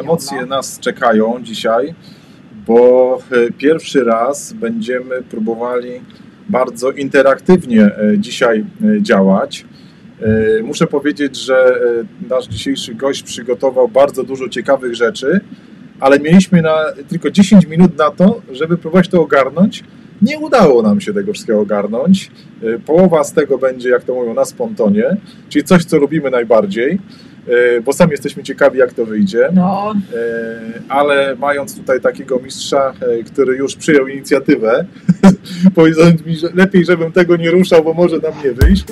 Emocje nas czekają dzisiaj, bo pierwszy raz będziemy próbowali bardzo interaktywnie dzisiaj działać. Muszę powiedzieć, że nasz dzisiejszy gość przygotował bardzo dużo ciekawych rzeczy, ale mieliśmy tylko 10 minut na to, żeby próbować to ogarnąć. Nie udało nam się tego wszystkiego ogarnąć. Połowa z tego będzie, jak to mówią, na spontonie, czyli coś, co lubimy najbardziej, bo sami jesteśmy ciekawi, jak to wyjdzie, no. Ale mając tutaj takiego mistrza, który już przyjął inicjatywę, powiedział mi, że lepiej, żebym tego nie ruszał, bo może nam nie wyjść.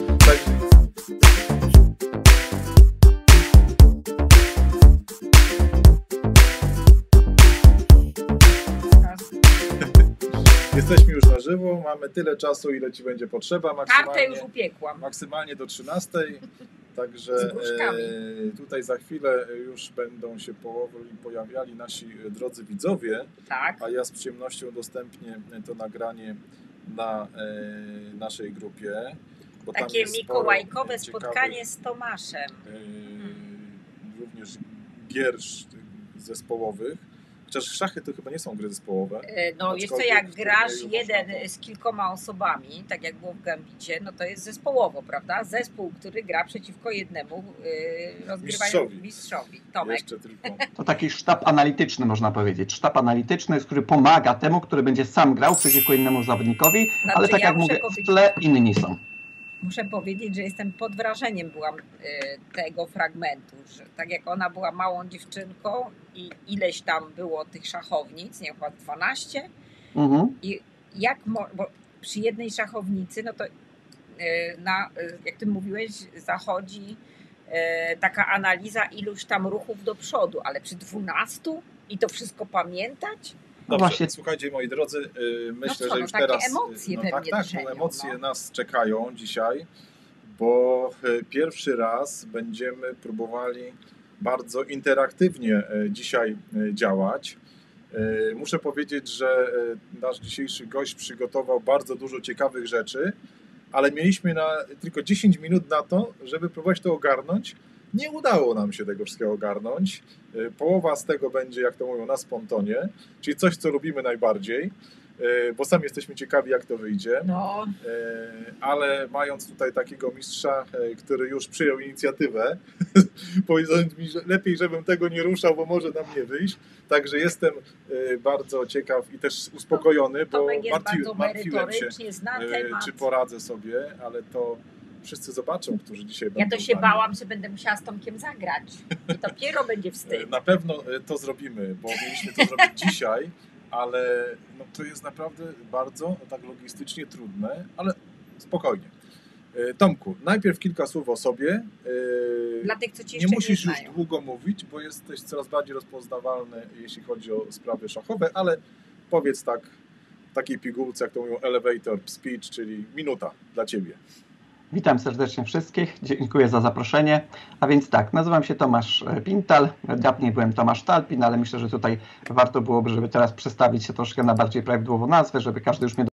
Jesteśmy już na żywo, mamy tyle czasu, ile ci będzie potrzeba. Kartę już upiekłam. Maksymalnie do 13. Także tutaj za chwilę już będą się pojawiali nasi drodzy widzowie, tak. A ja z przyjemnością udostępnię to nagranie na naszej grupie. Bo takie tam mikołajkowe spotkanie z Tomaszem. Również gier zespołowych. Chociaż szachy to chyba nie są gry zespołowe. No jeszcze jak grasz jeden z kilkoma osobami, tak jak było w Gambicie, no to jest zespołowo, prawda? Zespół, który gra przeciwko jednemu mistrzowi. Tomek. To taki sztab analityczny, można powiedzieć. Sztab analityczny, który pomaga temu, który będzie sam grał przeciwko innemu zawodnikowi, znaczy, ale tak jak mówię, w tle inni są. Muszę powiedzieć, że jestem pod wrażeniem byłam tego fragmentu, że tak jak ona była małą dziewczynką i ileś tam było tych szachownic, nie chyba 12, i jak bo przy jednej szachownicy, no to jak ty mówiłeś, zachodzi taka analiza iluś tam ruchów do przodu, ale przy 12 i to wszystko pamiętać? Dobrze, słuchajcie moi drodzy, myślę, że już teraz emocje nas czekają dzisiaj, bo pierwszy raz będziemy próbowali bardzo interaktywnie dzisiaj działać. Muszę powiedzieć, że nasz dzisiejszy gość przygotował bardzo dużo ciekawych rzeczy, ale mieliśmy tylko 10 minut na to, żeby próbować to ogarnąć. Nie udało nam się tego wszystkiego ogarnąć. Połowa z tego będzie, jak to mówią, na spontonie, czyli coś, co lubimy najbardziej, bo sami jesteśmy ciekawi, jak to wyjdzie, no. Ale mając tutaj takiego mistrza, który już przyjął inicjatywę, powiedział mi, że lepiej, żebym tego nie ruszał, bo może nam nie wyjść. Także jestem bardzo ciekaw i też uspokojony, bo martwiłem się, czy poradzę sobie, ale to wszyscy zobaczą, którzy dzisiaj będą. Ja to się bałam, że będę musiała z Tomkiem zagrać. I dopiero będzie wstyd. Na pewno to zrobimy, bo mieliśmy to zrobić dzisiaj, ale no to jest naprawdę bardzo tak logistycznie trudne, ale spokojnie. Tomku, najpierw kilka słów o sobie. Dla tych, co cię jeszcze nie musisz już długo mówić, bo jesteś coraz bardziej rozpoznawalny, jeśli chodzi o sprawy szachowe, ale powiedz tak w takiej pigułce, jak to mówią, elevator speech, czyli minuta dla ciebie. Witam serdecznie wszystkich, dziękuję za zaproszenie. A więc tak, nazywam się Tomasz Pintal, dawniej byłem Tomasz Talpin, ale myślę, że tutaj warto byłoby, żeby teraz przestawić się troszkę na bardziej prawidłową nazwę, żeby każdy już mnie...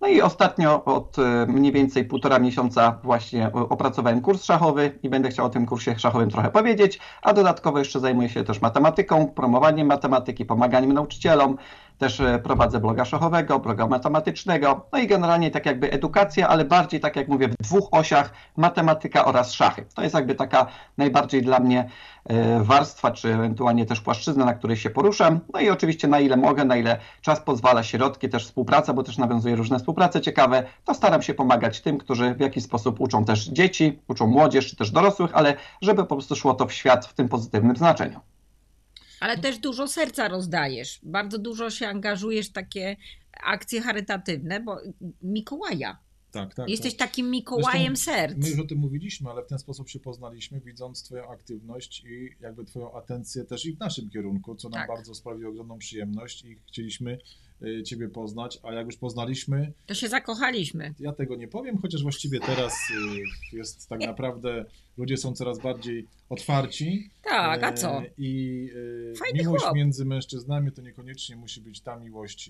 No i ostatnio od mniej więcej 1,5 miesiąca właśnie opracowałem kurs szachowy i będę chciał o tym kursie szachowym trochę powiedzieć, a dodatkowo jeszcze zajmuję się też matematyką, promowaniem matematyki, pomaganiem nauczycielom, też prowadzę bloga szachowego, bloga matematycznego, no i generalnie tak jakby edukacja, ale bardziej tak jak mówię w dwóch osiach, matematyka oraz szachy. To jest jakby taka najbardziej dla mnie warstwa, czy ewentualnie też płaszczyzna, na której się poruszam. No i oczywiście na ile mogę, na ile czas pozwala, środki, też współpraca, bo też nawiązuję różne współprace ciekawe, to staram się pomagać tym, którzy w jakiś sposób uczą też dzieci, uczą młodzież, czy też dorosłych, ale żeby po prostu szło to w świat w tym pozytywnym znaczeniu. Ale też dużo serca rozdajesz, bardzo dużo się angażujesz w takie akcje charytatywne, bo Mikołaja. Tak, tak. Jesteś takim Mikołajem serc. My już o tym mówiliśmy, ale w ten sposób się poznaliśmy, widząc twoją aktywność i jakby twoją atencję też i w naszym kierunku, co nam bardzo sprawiło ogromną przyjemność i chcieliśmy ciebie poznać, a jak już poznaliśmy... To się zakochaliśmy. Ja tego nie powiem, chociaż właściwie teraz jest tak naprawdę, ludzie są coraz bardziej otwarci. Tak, a co? I miłość między mężczyznami to niekoniecznie musi być ta miłość,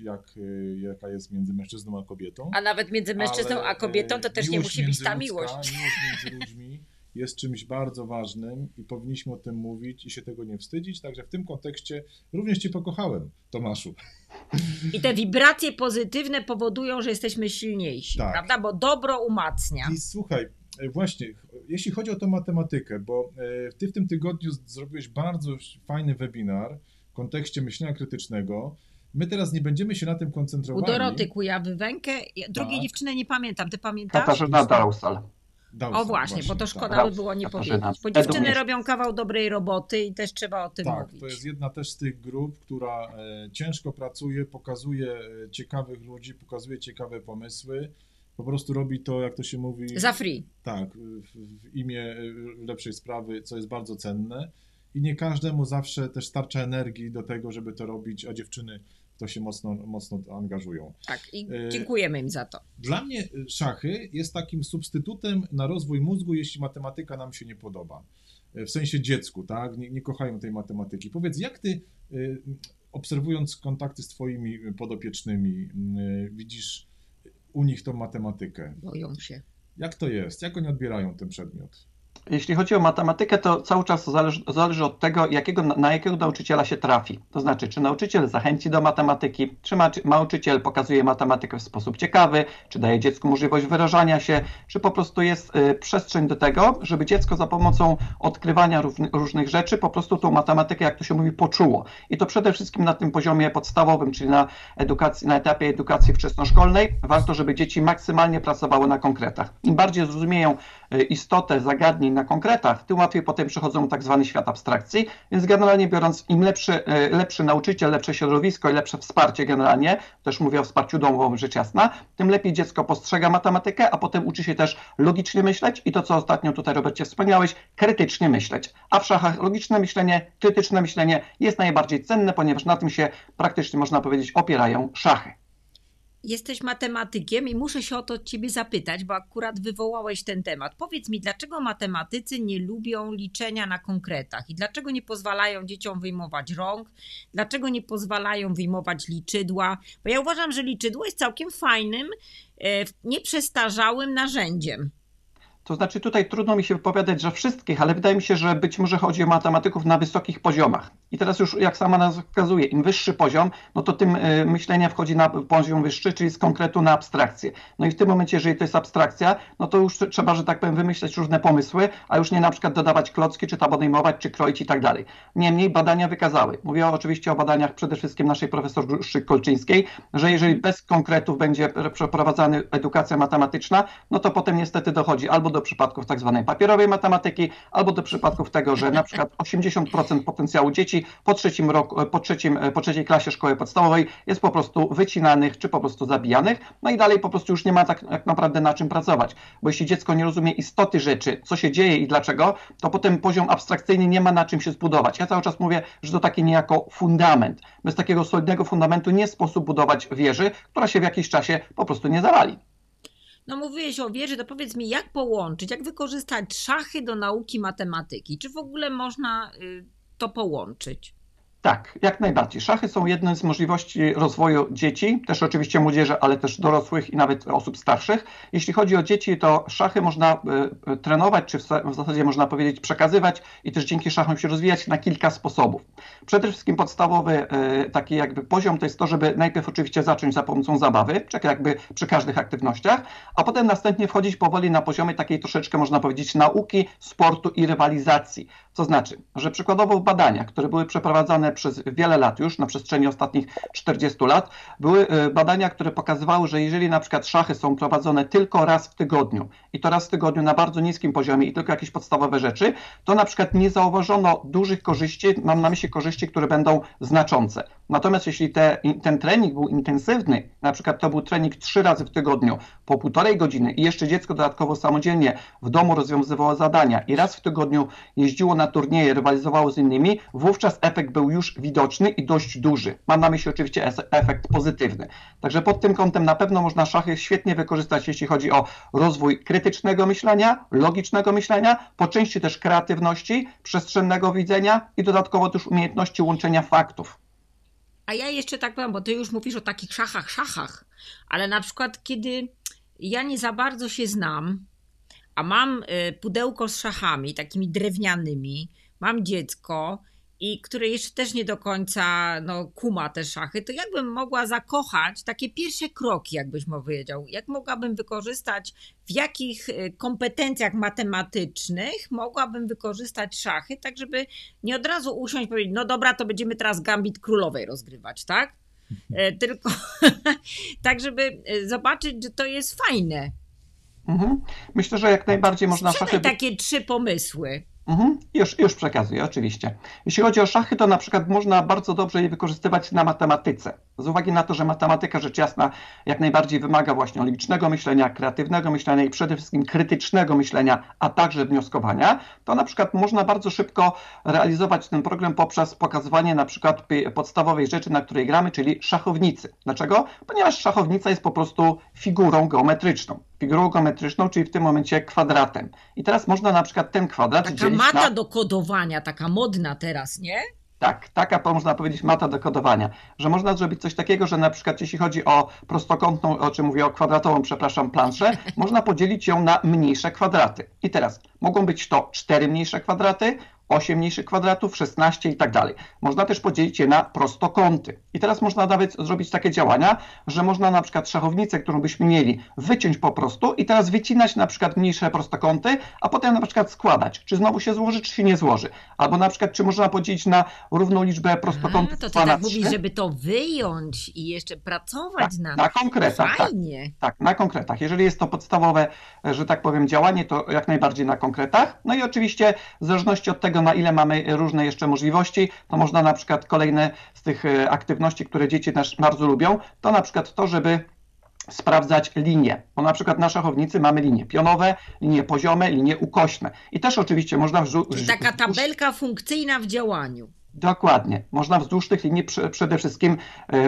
jaka jest między mężczyzną a kobietą. A nawet między mężczyzną a kobietą to też nie musi być ta miłość. Miłość między ludźmi jest czymś bardzo ważnym i powinniśmy o tym mówić i się tego nie wstydzić. Także w tym kontekście również Cię pokochałem, Tomaszu. I te wibracje pozytywne powodują, że jesteśmy silniejsi, tak, prawda? Bo dobro umacnia. I słuchaj, właśnie, jeśli chodzi o tę matematykę, bo Ty w tym tygodniu zrobiłeś bardzo fajny webinar w kontekście myślenia krytycznego. My teraz nie będziemy się na tym koncentrowali. U Doroty Kujawy-Wękę, drugiej dziewczyny nie pamiętam, Ty pamiętasz? Katarzyna Dausal. O właśnie, bo to szkoda by było nie powiedzieć, bo dziewczyny robią kawał dobrej roboty i też trzeba o tym mówić. Tak, to jest jedna też z tych grup, która ciężko pracuje, pokazuje ciekawych ludzi, pokazuje ciekawe pomysły, po prostu robi to, jak to się mówi... Za free. Tak, w imię lepszej sprawy, co jest bardzo cenne i nie każdemu zawsze też starcza energii do tego, żeby to robić, a dziewczyny to się mocno angażują. Tak, i dziękujemy im za to. Dla mnie szachy jest takim substytutem na rozwój mózgu, jeśli matematyka nam się nie podoba. W sensie dziecku, tak? Nie kochają tej matematyki. Powiedz, jak ty, obserwując kontakty z twoimi podopiecznymi, widzisz u nich tą matematykę? Boją się. Jak to jest? Jak oni odbierają ten przedmiot? Jeśli chodzi o matematykę, to cały czas zależy od tego, na jakiego nauczyciela się trafi. To znaczy, czy nauczyciel zachęci do matematyki, czy nauczyciel pokazuje matematykę w sposób ciekawy, czy daje dziecku możliwość wyrażania się, czy po prostu jest przestrzeń do tego, żeby dziecko za pomocą odkrywania różnych rzeczy po prostu tą matematykę, jak to się mówi, poczuło. I to przede wszystkim na tym poziomie podstawowym, czyli na etapie edukacji wczesnoszkolnej. Warto, żeby dzieci maksymalnie pracowały na konkretach. Im bardziej zrozumieją istotę zagadnień na konkretach, tym łatwiej potem przechodzą tak zwany świat abstrakcji, więc generalnie biorąc, im lepszy nauczyciel, lepsze środowisko i lepsze wsparcie generalnie, też mówię o wsparciu domowym, rzecz jasna, tym lepiej dziecko postrzega matematykę, a potem uczy się też logicznie myśleć i to, co ostatnio tutaj, Robercie, wspomniałeś, krytycznie myśleć. A w szachach logiczne myślenie, krytyczne myślenie jest najbardziej cenne, ponieważ na tym się praktycznie, można powiedzieć, opierają szachy. Jesteś matematykiem i muszę się o to ciebie zapytać, bo akurat wywołałeś ten temat. Powiedz mi, dlaczego matematycy nie lubią liczenia na konkretach i dlaczego nie pozwalają dzieciom wyjmować rąk, dlaczego nie pozwalają wyjmować liczydła, bo ja uważam, że liczydło jest całkiem fajnym, nieprzestarzałym narzędziem. To znaczy tutaj trudno mi się wypowiadać, że wszystkich, ale wydaje mi się, że być może chodzi o matematyków na wysokich poziomach. I teraz już, jak sama nas wskazuje, im wyższy poziom, no to tym myślenie wchodzi na poziom wyższy, czyli z konkretu na abstrakcję. No i w tym momencie, jeżeli to jest abstrakcja, no to już trzeba, że tak powiem, wymyślać różne pomysły, a już nie na przykład dodawać klocki, czy tam odejmować, czy kroić i tak dalej. Niemniej badania wykazały, mówię oczywiście o badaniach przede wszystkim naszej profesor Gruszczyk-Kolczyńskiej, że jeżeli bez konkretów będzie przeprowadzana edukacja matematyczna, no to potem niestety dochodzi albo do przypadków tak zwanej papierowej matematyki, albo do przypadków tego, że na przykład 80% potencjału dzieci po trzeciej klasie szkoły podstawowej jest po prostu wycinanych, czy po prostu zabijanych, no i dalej po prostu już nie ma tak naprawdę na czym pracować, bo jeśli dziecko nie rozumie istoty rzeczy, co się dzieje i dlaczego, to potem poziom abstrakcyjny nie ma na czym się zbudować. Ja cały czas mówię, że to taki niejako fundament. Bez takiego solidnego fundamentu nie sposób budować wieży, która się w jakimś czasie po prostu nie zawali. No mówiłeś o wieży, to powiedz mi, jak połączyć, jak wykorzystać szachy do nauki matematyki? Czy w ogóle można to połączyć? Tak, jak najbardziej. Szachy są jedną z możliwości rozwoju dzieci, też oczywiście młodzieży, ale też dorosłych i nawet osób starszych. Jeśli chodzi o dzieci, to szachy można trenować, czy w zasadzie można powiedzieć przekazywać i też dzięki szachom się rozwijać na kilka sposobów. Przede wszystkim podstawowy taki jakby poziom to jest to, żeby najpierw oczywiście zacząć za pomocą zabawy, czy jakby przy każdych aktywnościach, a potem następnie wchodzić powoli na poziomy takiej troszeczkę, można powiedzieć, nauki, sportu i rywalizacji. To znaczy, że przykładowo badania, które były przeprowadzane przez wiele lat już, na przestrzeni ostatnich 40 lat, były badania, które pokazywały, że jeżeli na przykład szachy są prowadzone tylko raz w tygodniu i to raz w tygodniu na bardzo niskim poziomie i tylko jakieś podstawowe rzeczy, to na przykład nie zauważono dużych korzyści, mam na myśli korzyści, które będą znaczące. Natomiast jeśli ten trening był intensywny, na przykład to był trening 3 razy w tygodniu po 1,5 godziny i jeszcze dziecko dodatkowo samodzielnie w domu rozwiązywało zadania i raz w tygodniu jeździło na turnieje, rywalizowało z innymi, wówczas efekt był już widoczny i dość duży. Mam na myśli oczywiście efekt pozytywny. Także pod tym kątem na pewno można szachy świetnie wykorzystać, jeśli chodzi o rozwój krytycznego myślenia, logicznego myślenia, po części też kreatywności, przestrzennego widzenia i dodatkowo też umiejętności łączenia faktów. A ja jeszcze tak powiem, bo ty już mówisz o takich szachach, ale na przykład kiedy ja nie za bardzo się znam, a mam pudełko z szachami, takimi drewnianymi, mam dziecko, i które jeszcze też nie do końca kuma te szachy, to jakbym mogła zakochać takie pierwsze kroki, jakbyś mu powiedział, jak mogłabym wykorzystać, w jakich kompetencjach matematycznych mogłabym wykorzystać szachy, tak żeby nie od razu usiąść i powiedzieć, no dobra, to będziemy teraz Gambit Królowej rozgrywać, tak? Tylko tak, żeby zobaczyć, że to jest fajne. Myślę, że jak najbardziej można szachy... takie trzy pomysły. Już przekazuję, oczywiście. Jeśli chodzi o szachy, to na przykład można bardzo dobrze je wykorzystywać na matematyce. Z uwagi na to, że matematyka, rzecz jasna, jak najbardziej wymaga właśnie logicznego myślenia, kreatywnego myślenia i przede wszystkim krytycznego myślenia, a także wnioskowania, to na przykład można bardzo szybko realizować ten program poprzez pokazywanie na przykład podstawowej rzeczy, na której gramy, czyli szachownicy. Dlaczego? Ponieważ szachownica jest po prostu figurą geometryczną. Figurą geometryczną, czyli w tym momencie kwadratem. I teraz można na przykład ten kwadrat dzielić na... Taka mata do kodowania, taka modna teraz, nie? Tak, taka można powiedzieć mata do kodowania, że można zrobić coś takiego, że na przykład jeśli chodzi o prostokątną, kwadratową, przepraszam, planszę, można podzielić ją na mniejsze kwadraty. I teraz mogą być to 4 mniejsze kwadraty, 8 mniejszych kwadratów, 16 i tak dalej. Można też podzielić je na prostokąty. I teraz można nawet zrobić takie działania, że można na przykład szachownicę, którą byśmy mieli, wyciąć po prostu i teraz wycinać na przykład mniejsze prostokąty, a potem na przykład składać. Czy znowu się złoży, czy się nie złoży. Albo na przykład, czy można podzielić na równą liczbę prostokątów. To ty tak mówisz, żeby to wyjąć i jeszcze pracować tak, na konkretach. Fajnie. Tak, na konkretach. Jeżeli jest to podstawowe, że tak powiem, działanie, to jak najbardziej na konkretach. No i oczywiście w zależności od tego, na ile mamy różne jeszcze możliwości, to można na przykład kolejne z tych aktywności, które dzieci też bardzo lubią, to na przykład to, żeby sprawdzać linie, bo na przykład na szachownicy mamy linie pionowe, linie poziome, linie ukośne i też oczywiście można wrzucić... Taka tabelka funkcyjna w działaniu. Dokładnie. Można wzdłuż tych linii przede wszystkim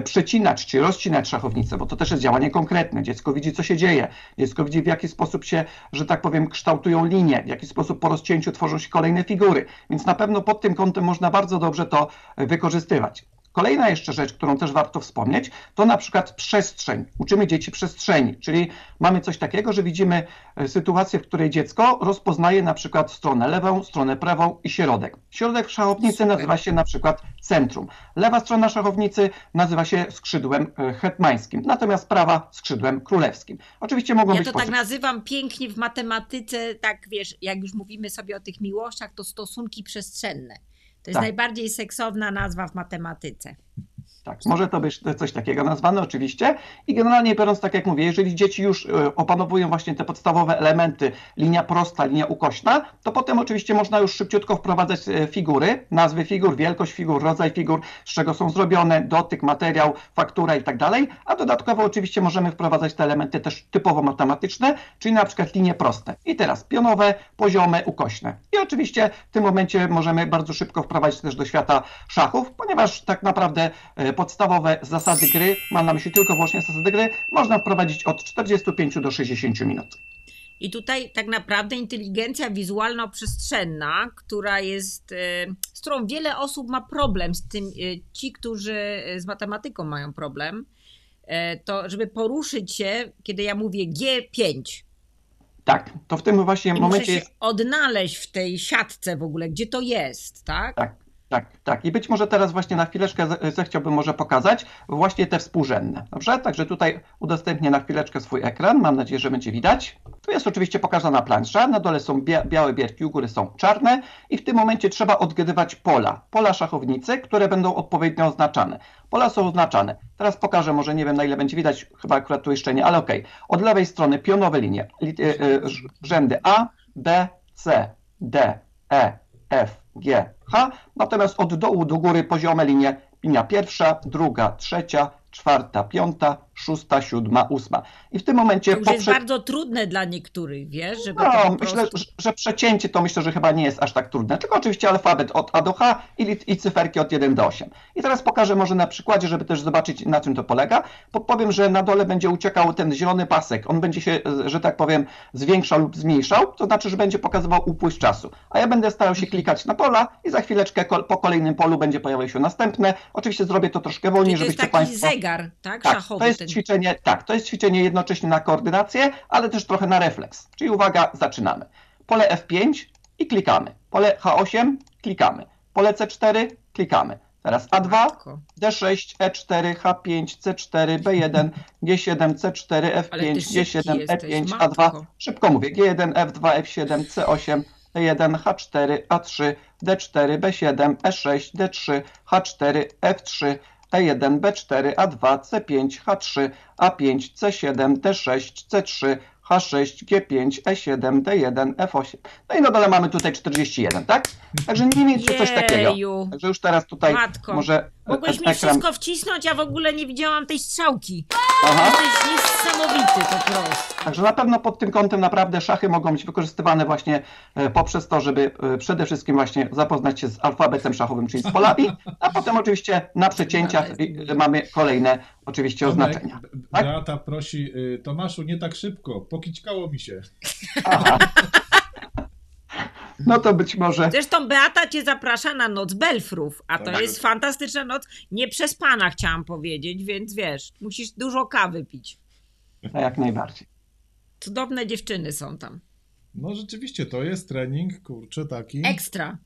przecinać czy rozcinać szachownicę, bo to też jest działanie konkretne. Dziecko widzi, co się dzieje. Dziecko widzi, w jaki sposób się, że tak powiem, kształtują linie, w jaki sposób po rozcięciu tworzą się kolejne figury. Więc na pewno pod tym kątem można bardzo dobrze to wykorzystywać. Kolejna jeszcze rzecz, którą też warto wspomnieć, to na przykład przestrzeń. Uczymy dzieci przestrzeni, czyli mamy coś takiego, że widzimy sytuację, w której dziecko rozpoznaje na przykład stronę lewą, stronę prawą i środek. Środek w szachownicy nazywa się na przykład centrum. Lewa strona szachownicy nazywa się skrzydłem hetmańskim, natomiast prawa skrzydłem królewskim. Oczywiście mogą być... Ja to tak nazywam pięknie w matematyce, tak wiesz, jak już mówimy sobie o tych miłościach, to stosunki przestrzenne. To jest najbardziej seksowna nazwa w matematyce. Tak, może to być coś takiego nazwane oczywiście i generalnie biorąc, tak jak mówię, jeżeli dzieci już opanowują właśnie te podstawowe elementy, linia prosta, linia ukośna, to potem oczywiście można już szybciutko wprowadzać figury, nazwy figur, wielkość figur, rodzaj figur, z czego są zrobione, dotyk, materiał, faktura i tak dalej, a dodatkowo oczywiście możemy wprowadzać te elementy też typowo matematyczne, czyli na przykład linie proste. I teraz pionowe, poziome, ukośne. I oczywiście w tym momencie możemy bardzo szybko wprowadzić też do świata szachów, ponieważ tak naprawdę podstawowe zasady gry, mam na myśli tylko właśnie zasady gry, można wprowadzić od 45 do 60 minut. I tutaj tak naprawdę inteligencja wizualno-przestrzenna, która jest, z którą wiele osób ma problem, z tym ci, którzy z matematyką mają problem, to żeby poruszyć się, kiedy ja mówię G5. Tak, to w tym właśnie momencie jest... odnaleźć w tej siatce w ogóle, gdzie to jest, tak? Tak. I być może teraz właśnie na chwileczkę zechciałbym może pokazać właśnie te współrzędne. Dobrze? Także tutaj udostępnię na chwileczkę swój ekran. Mam nadzieję, że będzie widać. Tu jest oczywiście pokazana plansza. Na dole są białe bierki, u góry są czarne. I w tym momencie trzeba odgadywać pola. Pola szachownicy, które będą odpowiednio oznaczane. Pola są oznaczane. Teraz pokażę, może nie wiem na ile będzie widać, chyba akurat tu jeszcze nie, ale okej. Od lewej strony pionowe linie. Rzędy A, B, C, D, E, F, G, H, natomiast od dołu do góry poziome linie, linia pierwsza, druga, trzecia, czwarta, piąta, szósta, siódma, ósma. I w tym momencie... To już jest bardzo trudne dla niektórych, wiesz? Żeby myślę, że przecięcie to myślę, że chyba nie jest aż tak trudne, tylko oczywiście alfabet od A do H i cyferki od 1 do 8. I teraz pokażę może na przykładzie, żeby też zobaczyć, na czym to polega. Powiem, że na dole będzie uciekał ten zielony pasek. On będzie się, że tak powiem, zwiększał lub zmniejszał, to znaczy, że będzie pokazywał upływ czasu. A ja będę starał się klikać na pola i za chwileczkę po kolejnym polu będzie pojawiały się następne. Oczywiście zrobię to troszkę wolniej, żebyście Państwo... To jest taki zegar, tak? Szachowy. To jest ćwiczenie, tak, to jest ćwiczenie jednocześnie na koordynację, ale też trochę na refleks. Czyli uwaga, zaczynamy. Pole F5 i klikamy. Pole H8 klikamy. Pole C4 klikamy. Teraz A2, D6, E4, H5, C4, B1, G7, C4, F5, G7, E5, A2. Szybko mówię. G1, F2, F7, C8, D1, H4, A3, D4, B7, E6, D3, H4, F3, E1, B4, A2, C5, H3, A5, C7, D6, C3, H6, G5, E7, D1, F8. No i na dole mamy tutaj 41, tak? Także nie mieliście coś takiego. Także już teraz tutaj Matko, może... Mogłeś mi wszystko wcisnąć, ja w ogóle nie widziałam tej strzałki. Aha. Jesteś niesamowity po prostu. Także na pewno pod tym kątem naprawdę szachy mogą być wykorzystywane właśnie poprzez to, żeby przede wszystkim właśnie zapoznać się z alfabetem szachowym, czyli z polami, a potem oczywiście na przecięciach mamy kolejne oczywiście oznaczenia. Tak? Beata prosi, Tomaszu, nie tak szybko, pokićkało mi się. Aha. No to być może... Zresztą Beata cię zaprasza na Noc Belfrów, a to jest fantastyczna noc, nieprzespana chciałam powiedzieć, więc wiesz, musisz dużo kawy pić. A jak najbardziej. Cudowne dziewczyny są tam. No rzeczywiście, to jest trening, kurczę, taki... Ekstra.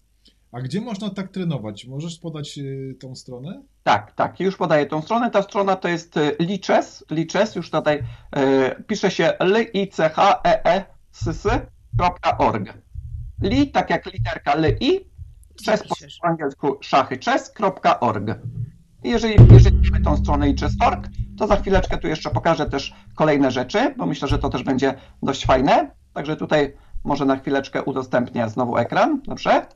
A gdzie można tak trenować? Możesz podać tą stronę? Tak, tak, już podaję tą stronę. Ta strona to jest lichess, już tutaj pisze się lichess.org. Li, tak jak literka li, chess po angielsku szachychess.org. Jeżeli mamy tą stronę lichess.org, to za chwileczkę tu jeszcze pokażę też kolejne rzeczy, bo myślę, że to też będzie dość fajne. Także tutaj może na chwileczkę udostępnię znowu ekran, dobrze?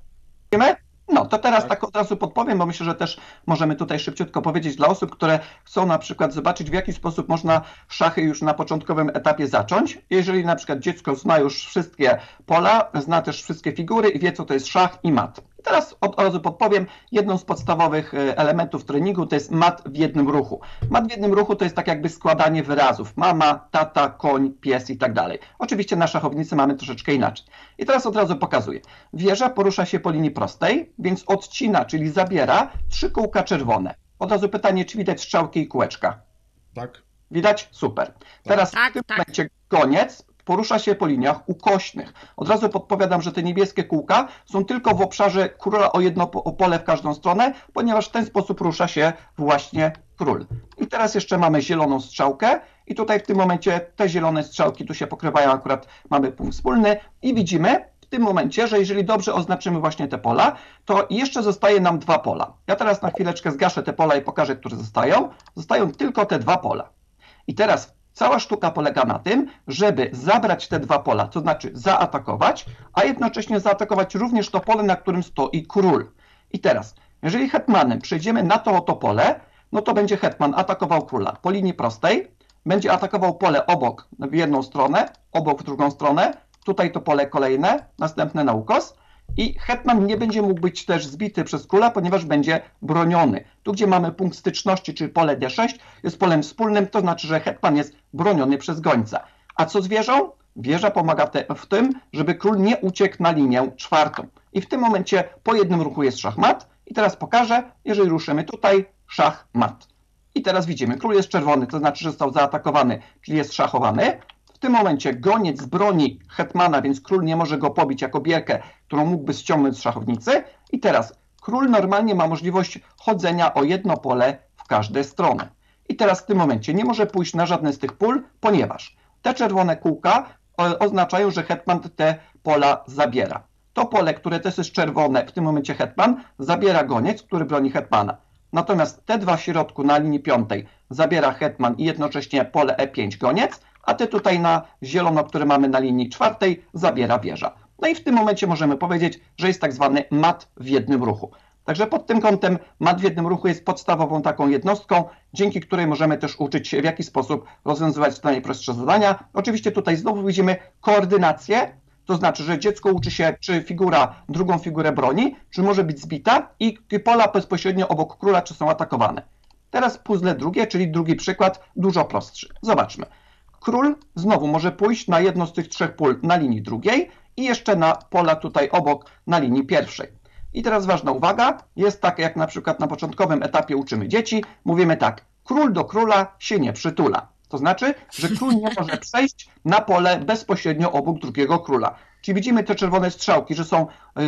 No to teraz tak od razu podpowiem, bo myślę, że też możemy tutaj szybciutko powiedzieć dla osób, które chcą na przykład zobaczyć, w jaki sposób można szachy już na początkowym etapie zacząć. Jeżeli na przykład dziecko zna już wszystkie pola, zna też wszystkie figury i wie, co to jest szach i mat. I teraz od razu podpowiem, jedną z podstawowych elementów treningu to jest mat w jednym ruchu. Mat w jednym ruchu to jest tak jakby składanie wyrazów. Mama, tata, koń, pies i tak dalej. Oczywiście na szachownicy mamy troszeczkę inaczej. I teraz od razu pokazuję. Wieża porusza się po linii prostej, więc odcina, czyli zabiera 3 kółka czerwone. Od razu pytanie, czy widać strzałki i kółeczka? Tak. Widać? Super. Tak. Teraz w tym momencie koniec porusza się po liniach ukośnych. Od razu podpowiadam, że te niebieskie kółka są tylko w obszarze króla o jedno pole w każdą stronę, ponieważ w ten sposób rusza się właśnie król. I teraz jeszcze mamy zieloną strzałkę i tutaj w tym momencie te zielone strzałki tu się pokrywają, akurat mamy punkt wspólny i widzimy w tym momencie, że jeżeli dobrze oznaczymy właśnie te pola, to jeszcze zostaje nam 2 pola. Ja teraz na chwileczkę zgaszę te pola i pokażę, które zostają. Zostają tylko te 2 pola. I teraz cała sztuka polega na tym, żeby zabrać te 2 pola, to znaczy zaatakować, a jednocześnie zaatakować również to pole, na którym stoi król. I teraz, jeżeli hetmanem przejdziemy na to oto pole, no to będzie hetman atakował króla po linii prostej, będzie atakował pole obok w jedną stronę, obok w drugą stronę, tutaj to pole kolejne, następne na ukos. I hetman nie będzie mógł być też zbity przez króla, ponieważ będzie broniony. Tu, gdzie mamy punkt styczności, czyli pole D6, jest polem wspólnym, to znaczy, że hetman jest broniony przez gońca. A co z wieżą? Wieża pomaga w tym, żeby król nie uciekł na linię czwartą. I w tym momencie po jednym ruchu jest szachmat. I teraz pokażę, jeżeli ruszymy tutaj, szachmat. I teraz widzimy, król jest czerwony, to znaczy, że został zaatakowany, czyli jest szachowany. W tym momencie goniec broni hetmana, więc król nie może go pobić jako bierkę, którą mógłby ściągnąć z szachownicy. I teraz król normalnie ma możliwość chodzenia o jedno pole w każdą stronę. I teraz w tym momencie nie może pójść na żadne z tych pól, ponieważ te czerwone kółka oznaczają, że hetman te pola zabiera. To pole, które też jest czerwone, w tym momencie hetman, zabiera goniec, który broni hetmana. Natomiast te 2 w środku na linii piątej zabiera hetman i jednocześnie pole E5 goniec, a te tutaj na zielono, które mamy na linii czwartej, zabiera wieża. No i w tym momencie możemy powiedzieć, że jest tak zwany mat w jednym ruchu. Także pod tym kątem mat w jednym ruchu jest podstawową taką jednostką, dzięki której możemy też uczyć się, w jaki sposób rozwiązywać te najprostsze zadania. Oczywiście tutaj znowu widzimy koordynację, to znaczy, że dziecko uczy się, czy figura drugą figurę broni, czy może być zbita i pola bezpośrednio obok króla, czy są atakowane. Teraz puzzle drugie, czyli drugi przykład, dużo prostszy. Zobaczmy. Król znowu może pójść na jedno z tych 3 pól na linii drugiej i jeszcze na pola tutaj obok na linii pierwszej. I teraz ważna uwaga, jest tak jak na przykład na początkowym etapie uczymy dzieci, mówimy tak, król do króla się nie przytula. To znaczy, że król nie może przejść na pole bezpośrednio obok drugiego króla. Czyli widzimy te czerwone strzałki, że są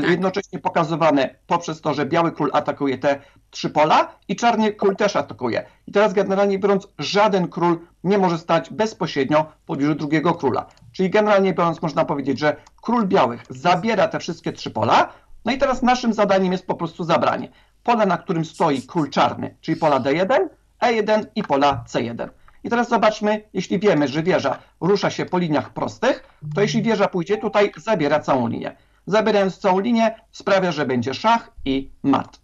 jednocześnie pokazywane poprzez to, że biały król atakuje te trzy pola i czarny król też atakuje. I teraz generalnie biorąc, żaden król nie może stać bezpośrednio w pobliżu drugiego króla. Czyli generalnie biorąc, można powiedzieć, że król białych zabiera te wszystkie trzy pola. No i teraz naszym zadaniem jest po prostu zabranie pola, na którym stoi król czarny, czyli pola D1, E1 i pola C1. I teraz zobaczmy, jeśli wiemy, że wieża rusza się po liniach prostych, to jeśli wieża pójdzie tutaj, zabiera całą linię. Zabierając całą linię, sprawia, że będzie szach i mat.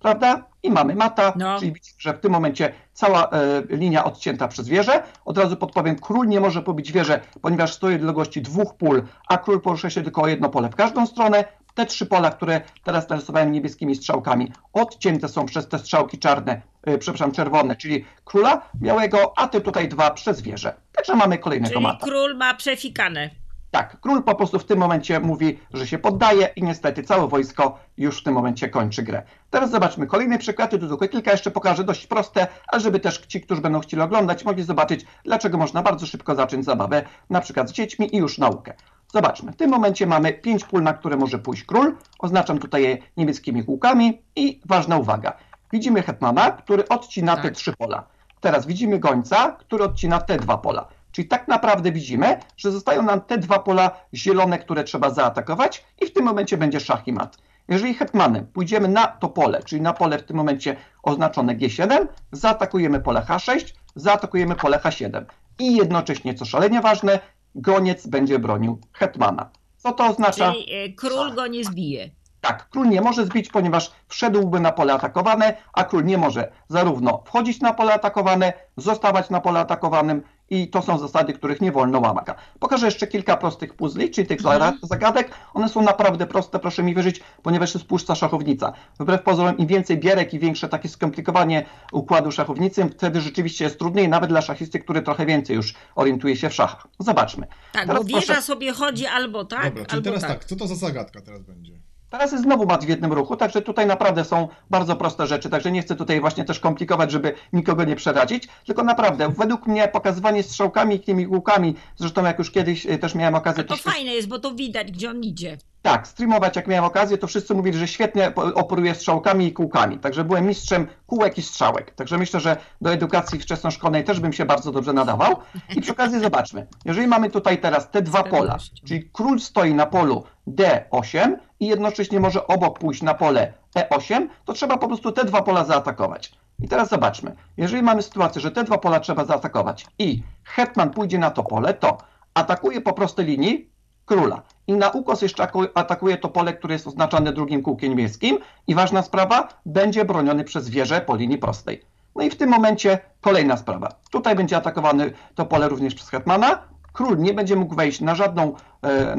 Prawda? I mamy mata, no. Czyli widzimy, że w tym momencie cała linia odcięta przez wieżę. Od razu podpowiem, król nie może pobić wieżę, ponieważ stoi w odległości dwóch pól, a król porusza się tylko o jedno pole w każdą stronę. Te trzy pola, które teraz narysowałem niebieskimi strzałkami, odcięte są przez te strzałki czarne, przepraszam, czerwone, czyli króla białego, a te tutaj dwa przez wieżę. Także mamy kolejnego mata. Czyli król ma przefikane. Tak, król po prostu w tym momencie mówi, że się poddaje i niestety całe wojsko już w tym momencie kończy grę. Teraz zobaczmy kolejne przykłady, tu tylko kilka jeszcze pokażę, dość proste, ale żeby też ci, którzy będą chcieli oglądać, mogli zobaczyć, dlaczego można bardzo szybko zacząć zabawę, na przykład z dziećmi i już naukę. Zobaczmy, w tym momencie mamy 5 pól, na które może pójść król. Oznaczam tutaj je niebieskimi kółkami i ważna uwaga. Widzimy hetmana, który odcina te 3 pola. Teraz widzimy gońca, który odcina te 2 pola. Czyli tak naprawdę widzimy, że zostają nam te 2 pola zielone, które trzeba zaatakować i w tym momencie będzie szach i mat. Jeżeli hetmanem pójdziemy na to pole, czyli na pole w tym momencie oznaczone G7, zaatakujemy pole H6, zaatakujemy pole H7 i jednocześnie, co szalenie ważne, goniec będzie bronił hetmana. Co to oznacza? Czyli król go nie zbije. Tak, król nie może zbić, ponieważ wszedłby na pole atakowane, a król nie może zarówno wchodzić na pole atakowane, zostawać na pole atakowanym i to są zasady, których nie wolno łamać. Pokażę jeszcze kilka prostych puzli, czyli tych zagadek. One są naprawdę proste, proszę mi wierzyć, ponieważ to jest puszcza szachownica. Wbrew pozorom im więcej bierek i większe takie skomplikowanie układu szachownicy, wtedy rzeczywiście jest trudniej, nawet dla szachisty, który trochę więcej już orientuje się w szachach. Zobaczmy. Tak, teraz bo wieża proszę... sobie chodzi albo tak, dobra, czyli albo teraz tak. Co to za zagadka teraz będzie? Teraz jest znowu mat w jednym ruchu, także tutaj naprawdę są bardzo proste rzeczy, także nie chcę tutaj właśnie też komplikować, żeby nikogo nie przerazić, tylko naprawdę według mnie pokazywanie strzałkami i tymi łukami, zresztą jak już kiedyś też miałem okazję... To fajne jest, bo to widać, gdzie on idzie. Tak, streamować jak miałem okazję, to wszyscy mówili, że świetnie operuje strzałkami i kółkami. Także byłem mistrzem kółek i strzałek. Także myślę, że do edukacji wczesnoszkolnej też bym się bardzo dobrze nadawał. I przy okazji zobaczmy, jeżeli mamy tutaj teraz te 2 pola, czyli król stoi na polu D8 i jednocześnie może obok pójść na pole E8, to trzeba po prostu te 2 pola zaatakować. I teraz zobaczmy, jeżeli mamy sytuację, że te 2 pola trzeba zaatakować i hetman pójdzie na to pole, to atakuje po prostej linii króla. I na ukos jeszcze atakuje to pole, które jest oznaczane drugim kółkiem niebieskim. I ważna sprawa, będzie broniony przez wieżę po linii prostej. No i w tym momencie kolejna sprawa. Tutaj będzie atakowane to pole również przez hetmana. Król nie będzie mógł wejść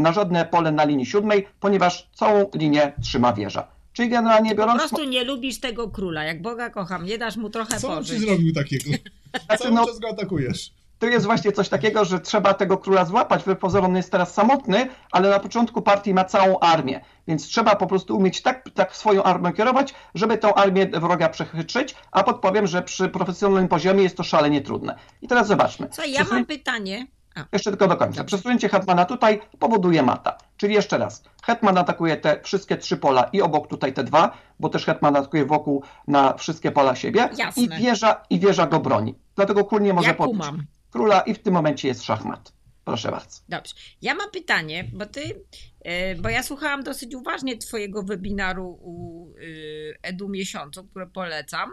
na żadne pole na linii 7, ponieważ całą linię trzyma wieża. Czyli generalnie biorąc... Po prostu nie lubisz tego króla. Jak Boga kocham, nie dasz mu trochę co pożyć. Co on ci zrobił takiego? Cały czas go atakujesz. To jest właśnie coś takiego, że trzeba tego króla złapać. Wbrew pozorom on jest teraz samotny, ale na początku partii ma całą armię. Więc trzeba po prostu umieć tak swoją armię kierować, żeby tą armię wroga przechytrzyć, a podpowiem, że przy profesjonalnym poziomie jest to szalenie trudne. I teraz zobaczmy. Co, ja mam pytanie. Jeszcze tylko do końca. Przesunięcie hetmana tutaj powoduje mata. Czyli jeszcze raz. Hetman atakuje te wszystkie 3 pola i obok tutaj te 2, bo też hetman atakuje wokół na wszystkie pola siebie. Jasne. I wieża go broni. Dlatego król nie może podbić króla i w tym momencie jest szachmat. Proszę bardzo. Dobrze. Ja mam pytanie, bo ja słuchałam dosyć uważnie twojego webinaru u Edu Miesiącu, które polecam.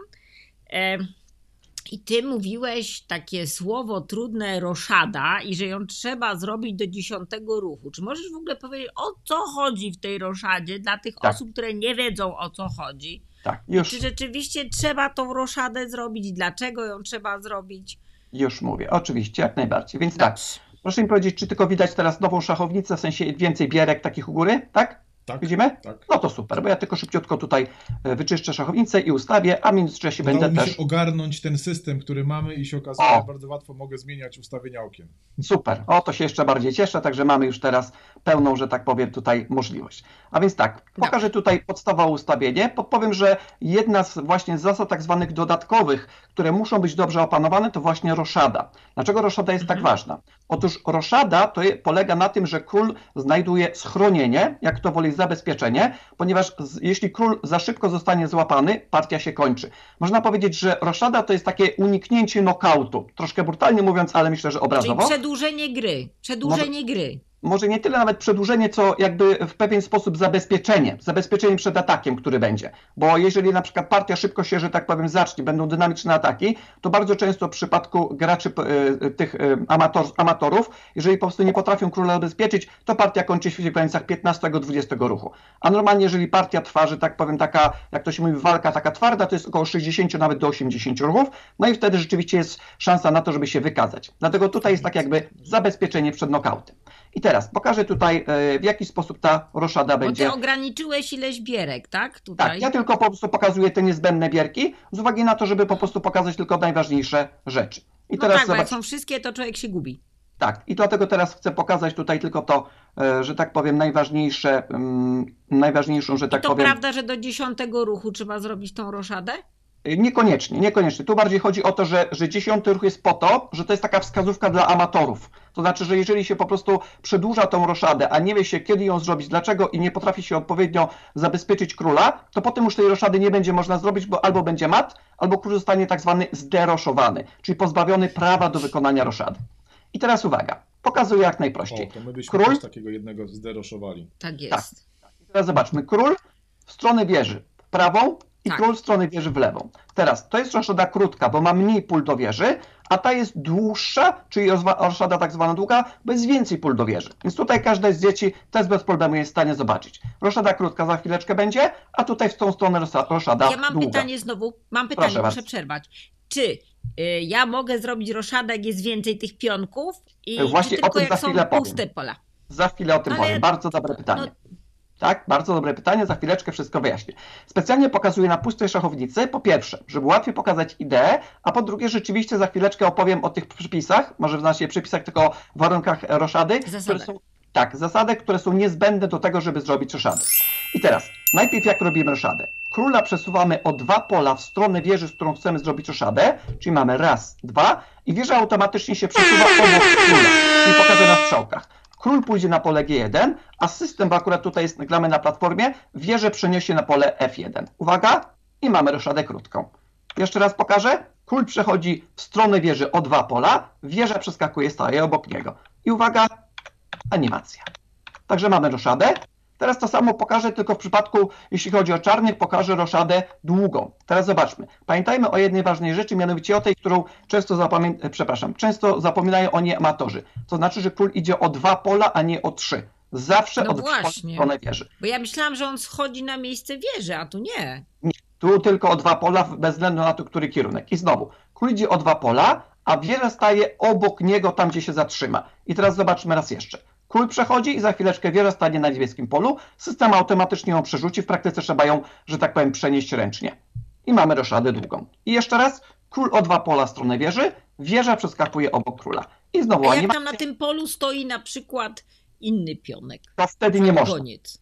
I ty mówiłeś takie słowo trudne roszada i że ją trzeba zrobić do 10 ruchu. Czy możesz w ogóle powiedzieć, o co chodzi w tej roszadzie dla tych osób, które nie wiedzą, o co chodzi? Tak, już. Czy rzeczywiście trzeba tą roszadę zrobić? Dlaczego ją trzeba zrobić? Już mówię, oczywiście, jak najbardziej. Więc tak, proszę mi powiedzieć, czy tylko widać teraz nową szachownicę, w sensie więcej bierek takich u góry, tak? Tak, widzimy? Tak. No to super, bo ja tylko szybciutko tutaj wyczyszczę szachownicę i ustawię, a w międzyczasie będę też... Udało mi się ogarnąć ten system, który mamy i się okazuje, że bardzo łatwo mogę zmieniać ustawienia okiem. Super, o to się jeszcze bardziej cieszę, także mamy już teraz pełną, że tak powiem, tutaj możliwość. A więc tak, pokażę tutaj podstawowe ustawienie, powiem, że jedna z właśnie zasad tak zwanych dodatkowych, które muszą być dobrze opanowane, to właśnie roszada. Dlaczego roszada jest tak ważna? Otóż roszada to polega na tym, że król znajduje schronienie, jak to woli zabezpieczenie, ponieważ jeśli król za szybko zostanie złapany, partia się kończy. Można powiedzieć, że roszada to jest takie uniknięcie nokautu. Troszkę brutalnie mówiąc, ale myślę, że obrazowo. Czyli przedłużenie gry. Przedłużenie gry. Może nie tyle nawet przedłużenie, co jakby w pewien sposób zabezpieczenie. Zabezpieczenie przed atakiem, który będzie. Bo jeżeli na przykład partia szybko się, że tak powiem, zacznie, będą dynamiczne ataki, to bardzo często w przypadku graczy tych amatorów, jeżeli po prostu nie potrafią króla zabezpieczyć, to partia kończy się w granicach 15-20 ruchu. A normalnie, jeżeli partia trwa, że tak powiem, taka, jak to się mówi, walka taka twarda, to jest około 60 nawet do 80 ruchów. No i wtedy rzeczywiście jest szansa na to, żeby się wykazać. Dlatego tutaj jest tak jakby zabezpieczenie przed nokautem. I teraz pokażę tutaj, w jaki sposób ta roszada będzie. Bo ty ograniczyłeś ileś bierek, tak? Tutaj. Tak, ja tylko po prostu pokazuję te niezbędne bierki z uwagi na to, żeby po prostu pokazać tylko najważniejsze rzeczy. I no teraz tak, bo jak są wszystkie, to człowiek się gubi. Tak, i dlatego teraz chcę pokazać tutaj tylko to, że tak powiem, najważniejsze, najważniejszą, że tak powiem... To prawda, że do 10 ruchu trzeba zrobić tą roszadę? Niekoniecznie, niekoniecznie. Tu bardziej chodzi o to, że 10. ruch jest po to, że to jest taka wskazówka dla amatorów. To znaczy, że jeżeli się po prostu przedłuża tą roszadę, a nie wie się, kiedy ją zrobić, dlaczego i nie potrafi się odpowiednio zabezpieczyć króla, to potem już tej roszady nie będzie można zrobić, bo albo będzie mat, albo król zostanie tak zwany zderoszowany, czyli pozbawiony prawa do wykonania roszady. I teraz uwaga, pokazuję jak najprościej. O, to my byśmy król... takiego jednego zderoszowali. Tak jest. Tak. I teraz zobaczmy, król w stronę wieży w prawą, i król strony wieży w lewą. Teraz to jest roszada krótka, bo ma mniej pól do wieży, a ta jest dłuższa, czyli roszada tak zwana długa, bo jest więcej pól do wieży. Więc tutaj każde z dzieci też bez problemu jest w stanie zobaczyć. Roszada krótka za chwileczkę będzie, a tutaj w tą stronę roszada długa. Ja mam pytanie znowu, muszę przerwać. Czy ja mogę zrobić roszadę, jak jest więcej tych pionków i właśnie tylko o tym jak za chwilę są puste pola? Za chwilę o tym powiem. Bardzo dobre pytanie. No, tak, bardzo dobre pytanie, za chwileczkę wszystko wyjaśnię. Specjalnie pokazuję na pustej szachownicy, po pierwsze, żeby łatwiej pokazać ideę, a po drugie rzeczywiście za chwileczkę opowiem o tych przepisach, może w znaczy przepisach tylko w warunkach roszady. Zasady. Które są, tak, zasady, które są niezbędne do tego, żeby zrobić roszadę. I teraz, najpierw jak robimy roszadę? Króla przesuwamy o 2 pola w stronę wieży, z którą chcemy zrobić roszadę, czyli mamy 1, 2 i wieża automatycznie się przesuwa obok króla, czyli pokażę na strzałkach. Król pójdzie na pole G1, a system, bo akurat tutaj jest gramy na platformie, wieżę przeniesie na pole F1. Uwaga, i mamy roszadę krótką. Jeszcze raz pokażę. Król przechodzi w stronę wieży o 2 pola, wieża przeskakuje, staje obok niego. I uwaga, animacja. Także mamy roszadę. Teraz to samo pokażę, tylko w przypadku, jeśli chodzi o czarnych, pokażę roszadę długą. Teraz zobaczmy. Pamiętajmy o jednej ważnej rzeczy, mianowicie o tej, którą często zapominają o niej amatorzy. To znaczy, że król idzie o 2 pola, a nie o 3. Zawsze od strony wieży. Bo ja myślałam, że on schodzi na miejsce wieży, a tu nie. Nie, tu tylko o 2 pola, bez względu na to, który kierunek. I znowu, król idzie o 2 pola, a wieża staje obok niego, tam gdzie się zatrzyma. I teraz zobaczmy raz jeszcze. Król przechodzi i za chwileczkę wieża stanie na niebieskim polu. System automatycznie ją przerzuci. W praktyce trzeba ją, że tak powiem, przenieść ręcznie. I mamy roszadę długą. I jeszcze raz, król o 2 pola w stronę wieży, wieża przeskakuje obok króla. I znowu animacja. Jak tam na tym polu stoi na przykład inny pionek? To wtedy nie można.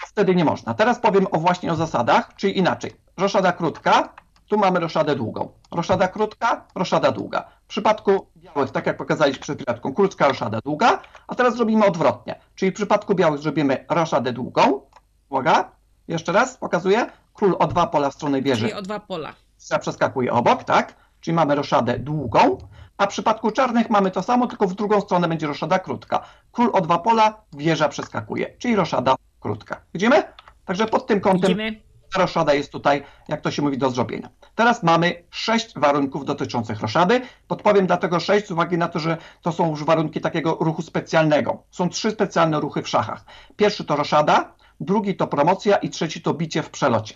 Wtedy nie można. Teraz powiem właśnie o zasadach, czyli inaczej. Roszada krótka, tu mamy roszadę długą. Roszada krótka, roszada długa. W przypadku białych, tak jak pokazaliśmy przed chwileczką, krótka roszada długa, a teraz zrobimy odwrotnie. Czyli w przypadku białych zrobimy roszadę długą. Uwaga, jeszcze raz pokazuję. Król o 2 pola w stronę wieży. Czyli o 2 pola. Przeskakuje obok, tak? Czyli mamy roszadę długą. A w przypadku czarnych mamy to samo, tylko w drugą stronę będzie roszada krótka. Król o 2 pola, wieża przeskakuje. Czyli roszada krótka. Widzimy? Także pod tym kątem... Widzimy. Roszada jest tutaj, jak to się mówi, do zrobienia. Teraz mamy 6 warunków dotyczących roszady. Podpowiem dlatego 6 z uwagi na to, że to są już warunki takiego ruchu specjalnego. Są 3 specjalne ruchy w szachach. Pierwszy to roszada, drugi to promocja i trzeci to bicie w przelocie.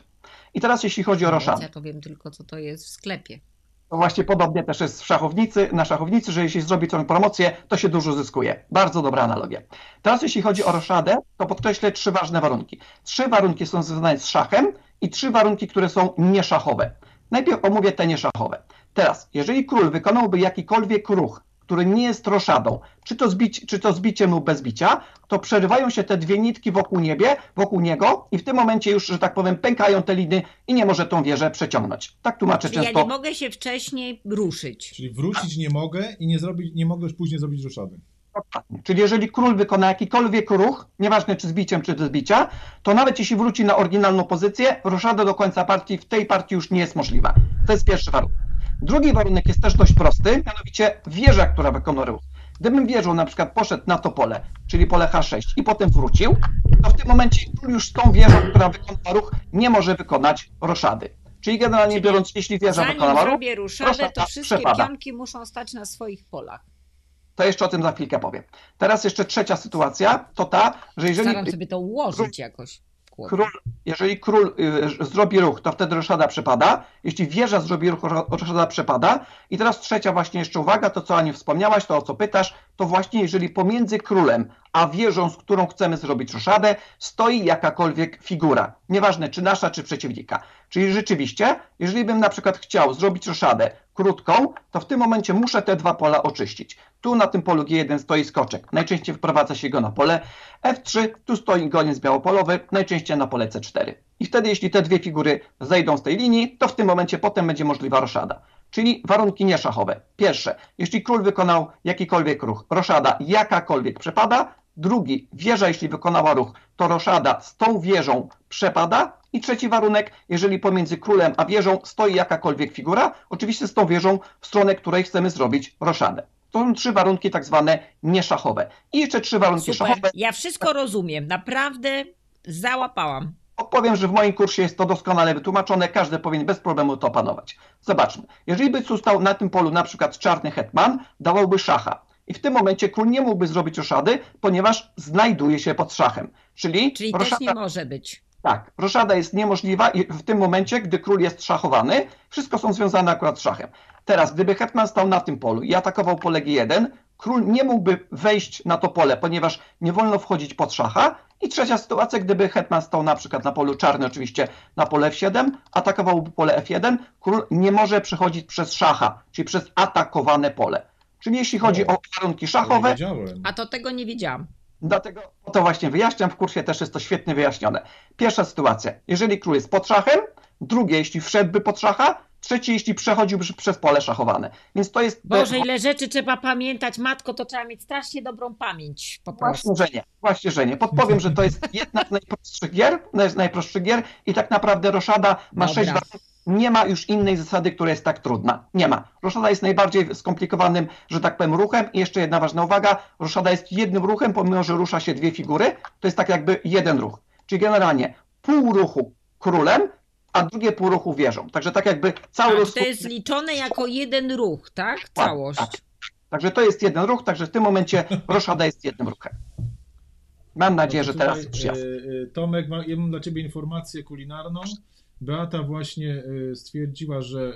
I teraz jeśli chodzi o roszadę. Ja to wiem tylko, co to jest w sklepie. Właśnie podobnie też jest w szachownicy, na szachownicy, że jeśli zrobi tą promocję, to się dużo zyskuje. Bardzo dobra analogia. Teraz jeśli chodzi o roszadę, to podkreślę trzy ważne warunki. Trzy warunki są związane z szachem i trzy warunki, które są nieszachowe. Najpierw omówię te nieszachowe. Teraz, jeżeli król wykonałby jakikolwiek ruch, który nie jest roszadą, czy to zbiciem lub bez bicia, to przerywają się te dwie nitki wokół niego i w tym momencie już, że tak powiem, pękają te liny i nie może tą wieżę przeciągnąć. Tak tłumaczę często. Ja nie mogę się wcześniej ruszyć. Czyli wrócić nie mogę i nie mogę już później zrobić roszady. Czyli jeżeli król wykona jakikolwiek ruch, nieważne czy z biciem, czy bez bicia, to nawet jeśli wróci na oryginalną pozycję, roszada do końca partii w tej partii już nie jest możliwa. To jest pierwszy warunek. Drugi warunek jest też dość prosty, mianowicie wieża, która wykona ruch. Gdybym wieżą na przykład poszedł na to pole, czyli pole H6 i potem wrócił, to w tym momencie król już z tą wieżą, która wykona ruch, nie może wykonać roszady. Czyli generalnie biorąc, jeśli wieża wykonała ruch, roszada to wszystkie pionki muszą stać na swoich polach. To jeszcze o tym za chwilkę powiem. Teraz jeszcze trzecia sytuacja to ta, że jeżeli... Staram sobie to ułożyć jakoś. Jeżeli król zrobi ruch, to wtedy roszada przepada. Jeśli wieża zrobi ruch, roszada przepada. I teraz trzecia właśnie jeszcze uwaga, to co Aniu wspomniałaś, to o co pytasz, to właśnie jeżeli pomiędzy królem a wieżą, z którą chcemy zrobić roszadę, stoi jakakolwiek figura. Nieważne czy nasza, czy przeciwnika. Czyli rzeczywiście, jeżeli bym na przykład chciał zrobić roszadę krótką, to w tym momencie muszę te dwa pola oczyścić. Tu na tym polu G1 stoi skoczek. Najczęściej wprowadza się go na pole F3. Tu stoi goniec białopolowy, najczęściej na pole C4. I wtedy, jeśli te dwie figury zejdą z tej linii, to w tym momencie potem będzie możliwa roszada. Czyli warunki nieszachowe. Pierwsze, jeśli król wykonał jakikolwiek ruch, roszada jakakolwiek przepada. Drugi, wieża, jeśli wykonała ruch, to roszada z tą wieżą przepada. I trzeci warunek, jeżeli pomiędzy królem a wieżą stoi jakakolwiek figura, oczywiście z tą wieżą, w stronę której chcemy zrobić roszadę. To są trzy warunki tak zwane nieszachowe. I jeszcze trzy warunki szachowe. Ja wszystko rozumiem, naprawdę załapałam. Powiem, że w moim kursie jest to doskonale wytłumaczone, każdy powinien bez problemu to opanować. Zobaczmy, jeżeli by został na tym polu na przykład czarny hetman, dawałby szacha. I w tym momencie król nie mógłby zrobić roszady, ponieważ znajduje się pod szachem. Czyli roszada... też nie może być. Tak, roszada jest niemożliwa i w tym momencie, gdy król jest szachowany, wszystko są związane akurat z szachem. Teraz, gdyby hetman stał na tym polu i atakował pole G1, król nie mógłby wejść na to pole, ponieważ nie wolno wchodzić pod szacha. I trzecia sytuacja, gdyby hetman stał na przykład na polu czarnym, oczywiście na pole F7, atakowałby pole F1, król nie może przechodzić przez szacha, czyli przez atakowane pole. Czyli jeśli chodzi o warunki szachowe... A to tego nie wiedziałam. Dlatego to właśnie wyjaśniam, w kursie też jest to świetnie wyjaśnione. Pierwsza sytuacja, jeżeli król jest pod szachem, drugie, jeśli wszedłby pod szacha, trzecie, jeśli przechodziłby przez pole szachowane. Więc to jest... Boże, ile rzeczy trzeba pamiętać, matko, to trzeba mieć strasznie dobrą pamięć po prostu. Właśnie, że nie. Podpowiem, że to jest jedna z najprostszych gier i tak naprawdę roszada ma 6 warunków. Nie ma już innej zasady, która jest tak trudna. Nie ma. Roszada jest najbardziej skomplikowanym, że tak powiem, ruchem. I jeszcze jedna ważna uwaga. Roszada jest jednym ruchem, pomimo że rusza się dwie figury. To jest tak jakby jeden ruch. Czyli generalnie pół ruchu królem, a drugie pół ruchu wieżą. Także tak jakby cały ruch... To jest liczone jako jeden ruch, tak? Całość. Tak. Także to jest jeden ruch, także w tym momencie roszada jest jednym ruchem. Mam nadzieję, że teraz jest jasne. Tomek, mam dla ciebie informację kulinarną. Beata właśnie stwierdziła, że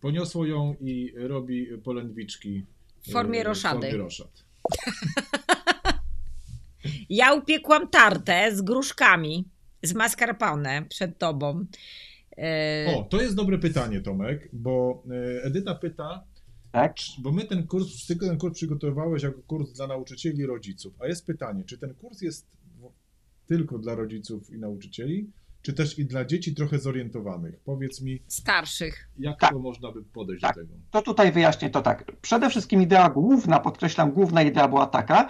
poniosło ją i robi polędwiczki w formie roszady. Ja upiekłam tartę z gruszkami, z mascarpone przed tobą. O, to jest dobre pytanie, Tomek, bo Edyta pyta, bo my ten kurs przygotowywałeś jako kurs dla nauczycieli i rodziców, a jest pytanie, czy ten kurs jest tylko dla rodziców i nauczycieli, czy też i dla dzieci trochę zorientowanych? Powiedz mi, starszych, jak to można by podejść do tego? To tutaj wyjaśnię to tak. Przede wszystkim idea główna, podkreślam, główna idea była taka,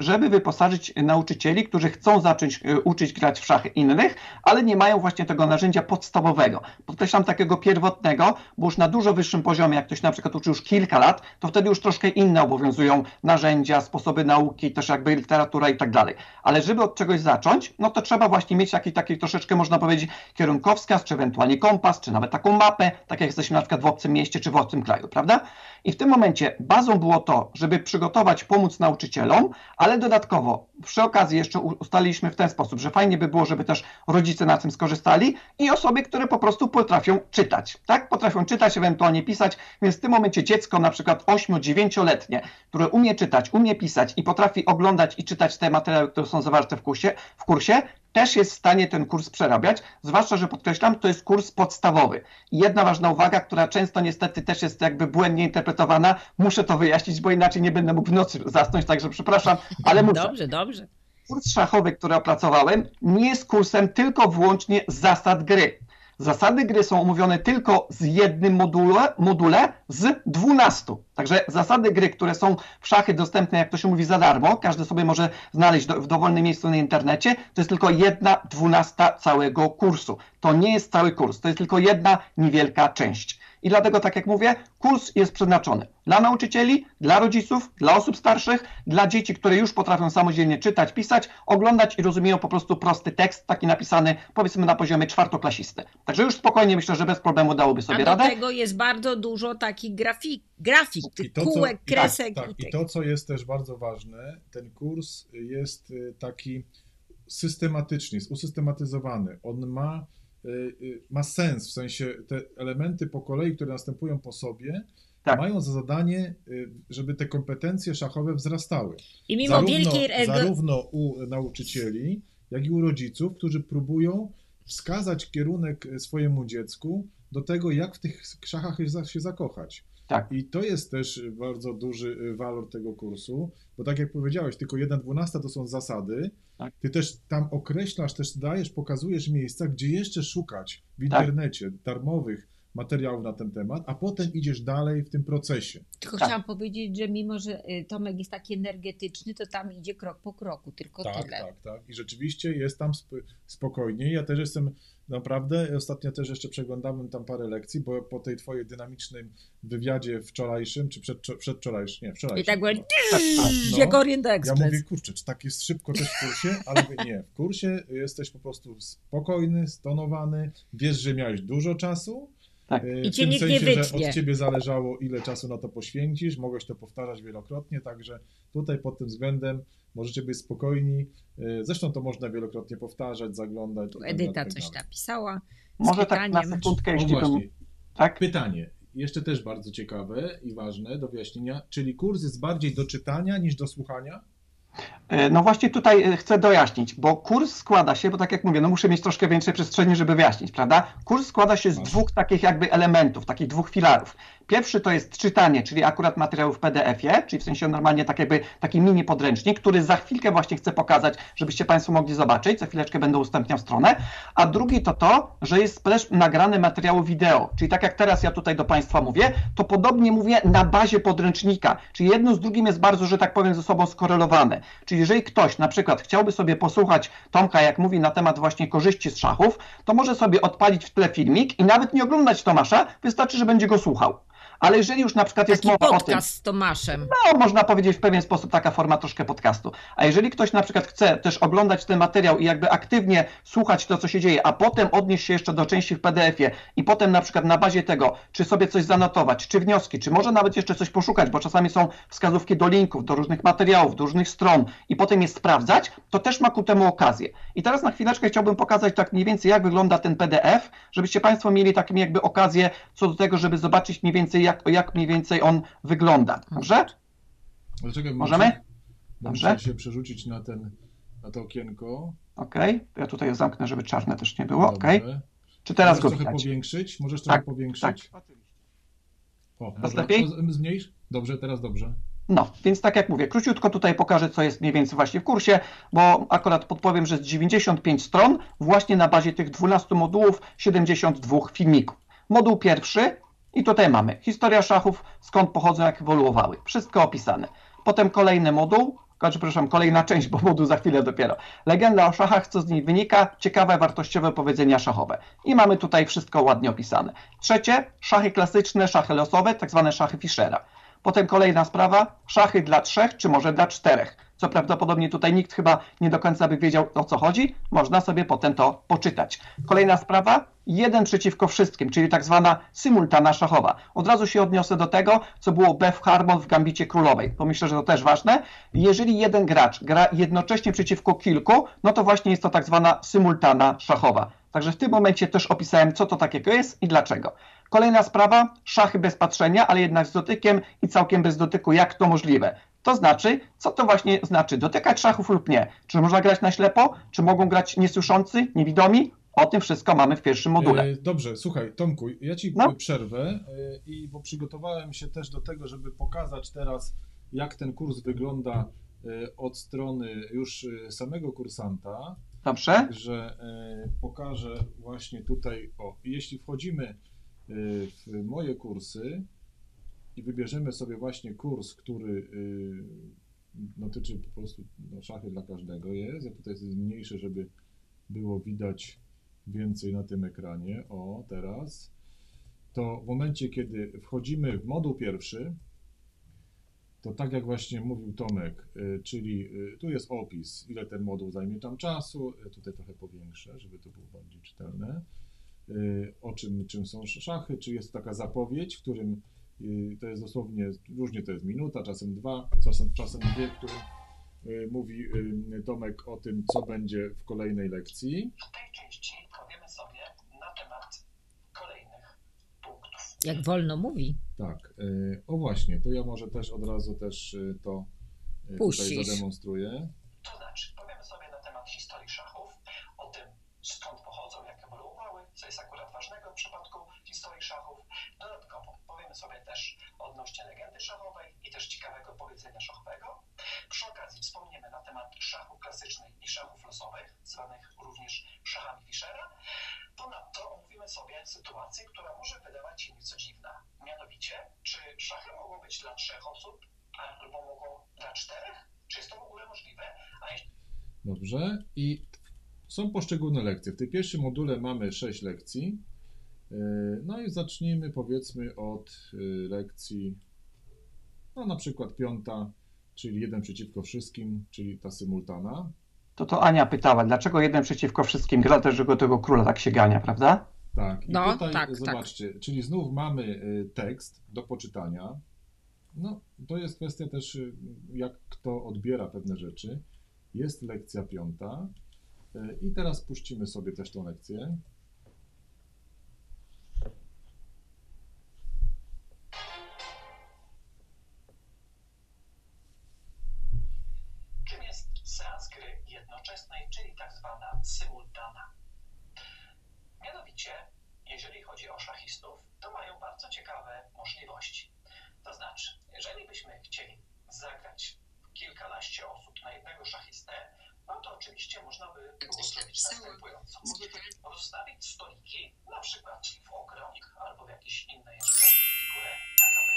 żeby wyposażyć nauczycieli, którzy chcą zacząć uczyć grać w szachy innych, ale nie mają właśnie tego narzędzia podstawowego. Podkreślam takiego pierwotnego, bo już na dużo wyższym poziomie, jak ktoś na przykład uczy już kilka lat, to wtedy już troszkę inne obowiązują narzędzia, sposoby nauki, też jakby literatura i tak dalej. Ale żeby od czegoś zacząć, no to trzeba właśnie mieć jakiś taki troszkę troszeczkę, można powiedzieć, kierunkowskaz, czy ewentualnie kompas, czy nawet taką mapę, tak jak jesteśmy na przykład w obcym mieście, czy w obcym kraju, prawda? I w tym momencie bazą było to, żeby przygotować, pomóc nauczycielom, ale dodatkowo przy okazji jeszcze ustaliliśmy w ten sposób, że fajnie by było, żeby też rodzice na tym skorzystali i osoby, które po prostu potrafią czytać, tak? Potrafią czytać, ewentualnie pisać, więc w tym momencie dziecko na przykład 8-9-letnie, które umie czytać, umie pisać i potrafi oglądać i czytać te materiały, które są zawarte w kursie, też jest w stanie ten kurs przerabiać, zwłaszcza, że podkreślam, to jest kurs podstawowy. I jedna ważna uwaga, która często niestety też jest jakby błędnie interpretowana, muszę to wyjaśnić, bo inaczej nie będę mógł w nocy zasnąć, także przepraszam, ale muszę. Dobrze, dobrze. Kurs szachowy, który opracowałem, nie jest kursem tylko wyłącznie zasad gry. Zasady gry są omówione tylko z jednym module z 12. Także zasady gry, które są w szachy dostępne, jak to się mówi, za darmo, każdy sobie może znaleźć w dowolnym miejscu na internecie, to jest tylko 1/12 całego kursu. To nie jest cały kurs, to jest tylko jedna niewielka część. I dlatego, tak jak mówię, kurs jest przeznaczony dla nauczycieli, dla rodziców, dla osób starszych, dla dzieci, które już potrafią samodzielnie czytać, pisać, oglądać i rozumieją po prostu prosty tekst, taki napisany powiedzmy na poziomie czwartoklasisty. Także już spokojnie myślę, że bez problemu dałoby sobie radę. A do tego jest bardzo dużo takich grafik, tych kółek, kresek. Tak, i to, co jest też bardzo ważne, ten kurs jest taki systematycznie, jest usystematyzowany. On ma sens, w sensie te elementy po kolei, które następują po sobie, tak, mają za zadanie, żeby te kompetencje szachowe wzrastały. I mimo zarówno u nauczycieli, jak i u rodziców, którzy próbują wskazać kierunek swojemu dziecku do tego, jak w tych szachach się zakochać. Tak. I to jest też bardzo duży walor tego kursu, bo tak jak powiedziałeś, tylko 1/12 to są zasady. Tak. Ty też tam określasz, też dajesz, pokazujesz miejsca, gdzie jeszcze szukać w internecie, tak, darmowych materiałów na ten temat, a potem idziesz dalej w tym procesie. Tylko tak, chciałam powiedzieć, że mimo, że Tomek jest taki energetyczny, to tam idzie krok po kroku, tylko tak, tyle. Tak. I rzeczywiście jest tam spokojniej. Ja też jestem naprawdę, ostatnio też jeszcze przeglądałem tam parę lekcji, bo po tej twojej dynamicznym wywiadzie wczorajszym, czy przedwczorajszym, nie, wczorajszym. I tak byłem, jak Orient Express. Ja mówię, kurczę, czy tak jest szybko też w kursie? Ale nie, w kursie jesteś po prostu spokojny, stonowany, wiesz, że miałeś dużo czasu, tak. I cię nikt nie wytnie. Że od ciebie zależało, ile czasu na to poświęcisz, mogłeś to powtarzać wielokrotnie, także tutaj pod tym względem możecie być spokojni. Zresztą to można wielokrotnie powtarzać, zaglądać. Tu Edyta coś napisała. Może tak na sekundkę, jeśli to... Tak? Pytanie, jeszcze też bardzo ciekawe i ważne do wyjaśnienia, czyli kurs jest bardziej do czytania niż do słuchania? No właśnie tutaj chcę dojaśnić, bo kurs składa się, bo tak jak mówię, no muszę mieć troszkę większej przestrzeni, żeby wyjaśnić, prawda? Kurs składa się z dwóch takich jakby elementów, takich dwóch filarów. Pierwszy to jest czytanie, czyli akurat materiałów w PDF-ie, czyli w sensie normalnie tak jakby taki mini podręcznik, który za chwilkę właśnie chcę pokazać, żebyście Państwo mogli zobaczyć, za chwileczkę będę udostępniał stronę, a drugi to to, że jest też nagrane materiał wideo, czyli tak jak teraz ja tutaj do Państwa mówię, to podobnie mówię na bazie podręcznika, czyli jedno z drugim jest bardzo, że tak powiem, ze sobą skorelowane. Czyli jeżeli ktoś na przykład chciałby sobie posłuchać Tomka, jak mówi na temat właśnie korzyści z szachów, to może sobie odpalić w tle filmik i nawet nie oglądać Tomasza, wystarczy, że będzie go słuchał. Ale jeżeli już na przykład taki jest mowa o tym... z Tomaszem. No, można powiedzieć w pewien sposób taka forma troszkę podcastu. A jeżeli ktoś na przykład chce też oglądać ten materiał i jakby aktywnie słuchać to, co się dzieje, a potem odnieść się jeszcze do części w PDF-ie i potem na przykład na bazie tego, czy sobie coś zanotować, czy wnioski, czy może nawet jeszcze coś poszukać, bo czasami są wskazówki do linków, do różnych materiałów, do różnych stron i potem je sprawdzać, to też ma ku temu okazję. I teraz na chwileczkę chciałbym pokazać tak mniej więcej, jak wygląda ten PDF, żebyście Państwo mieli taką jakby okazję co do tego, żeby zobaczyć mniej więcej, jak mniej więcej on wygląda. Dobrze? Czekaj, Możemy się przerzucić na to okienko. Okej. Ja tutaj je zamknę, żeby czarne też nie było. Okej. Czy teraz możesz go widać? Możesz trochę powiększyć? Tak, oczywiście. O, lepiej? Zmniejsz? Dobrze, teraz dobrze. No, więc tak jak mówię, króciutko tutaj pokażę, co jest mniej więcej właśnie w kursie, bo akurat podpowiem, że jest 95 stron, właśnie na bazie tych 12 modułów, 72 filmików. Moduł pierwszy. I tutaj mamy historia szachów, skąd pochodzą, jak ewoluowały. Wszystko opisane. Potem kolejny moduł, przepraszam, kolejna część, bo moduł za chwilę dopiero. Legenda o szachach, co z niej wynika, ciekawe, wartościowe powiedzenia szachowe. I mamy tutaj wszystko ładnie opisane. Trzecie, szachy klasyczne, szachy losowe, tak zwane szachy Fischera. Potem kolejna sprawa, szachy dla 3 czy może dla 4. Co prawdopodobnie tutaj nikt chyba nie do końca by wiedział, o co chodzi. Można sobie potem to poczytać. Kolejna sprawa, 1 przeciwko wszystkim, czyli tak zwana symultana szachowa. Od razu się odniosę do tego, co było Beth Harmon w Gambicie Królowej, bo myślę, że to też ważne. Jeżeli jeden gracz gra jednocześnie przeciwko kilku, no to właśnie jest to tak zwana symultana szachowa. Także w tym momencie też opisałem, co to takiego jest i dlaczego. Kolejna sprawa, szachy bez patrzenia, ale jednak z dotykiem i całkiem bez dotyku, jak to możliwe. To znaczy, co to właśnie znaczy, dotykać szachów lub nie? Czy można grać na ślepo? Czy mogą grać niesłyszący, niewidomi? O tym wszystko mamy w pierwszym module. Dobrze, słuchaj Tomku, ja ci przerwę, bo przygotowałem się też do tego, żeby pokazać teraz, jak ten kurs wygląda od strony już samego kursanta. Dobrze. Także pokażę właśnie tutaj, jeśli wchodzimy w moje kursy i wybierzemy sobie właśnie kurs, który dotyczy po prostu szachy dla każdego jest. Ja tutaj zmniejszę, żeby było widać więcej na tym ekranie. O, teraz. To w momencie, kiedy wchodzimy w moduł pierwszy, to tak jak właśnie mówił Tomek, czyli tu jest opis, ile ten moduł zajmie tam czasu. Tutaj trochę powiększę, żeby to było bardziej czytelne. Czym są szachy, czy jest taka zapowiedź, w którym to jest dosłownie, różnie to jest minuta, czasem 2, czasem 2, w którym mówi Tomek o tym, co będzie w kolejnej lekcji. W tej części powiemy sobie na temat kolejnych punktów. Jak wolno mówi. Tak, o właśnie, to ja może też od razu też to tutaj zademonstruję. To znaczy, powiemy sobie na temat historii szachów, o tym, skąd pochodzą, jak ewoluowały, co jest akurat ważnego w przypadku historii szachów. Dodatkowo powiemy sobie też odnośnie legendy szachowej i też ciekawego powiedzenia szachowego. Przy okazji wspomniemy na temat szachów klasycznych i szachów losowych, zwanych również szachami Fischera. Ponadto omówimy sobie sytuację, która może wydawać się nieco dziwna. Mianowicie, czy szachy mogą być dla 3 osób, albo mogą dla 4? Czy jest to w ogóle możliwe? Dobrze. I są poszczególne lekcje. W tym pierwszym module mamy 6 lekcji. No i zacznijmy powiedzmy od lekcji, no na przykład 5, czyli 1 przeciwko wszystkim, czyli ta symultana. To Ania pytała, dlaczego 1 przeciwko wszystkim gra, dlaczego tego króla tak się gania, prawda? Tak. I no, tutaj tak, zobaczcie, tak. Czyli znów mamy tekst do poczytania. No, to jest kwestia też, jak kto odbiera pewne rzeczy. Jest lekcja 5. I teraz puścimy sobie też tą lekcję. Czym jest seans gry jednoczesnej, czyli tak zwana symultana? Mianowicie, jeżeli chodzi o szachistów, to mają bardzo ciekawe możliwości. To znaczy, jeżeli byśmy chcieli zagrać kilkanaście osób na jednego szachistę, no to oczywiście można by było zrobić następująco. Rozstawić stoliki, na przykład w okrąg albo w jakieś inne jeszcze figury, tak aby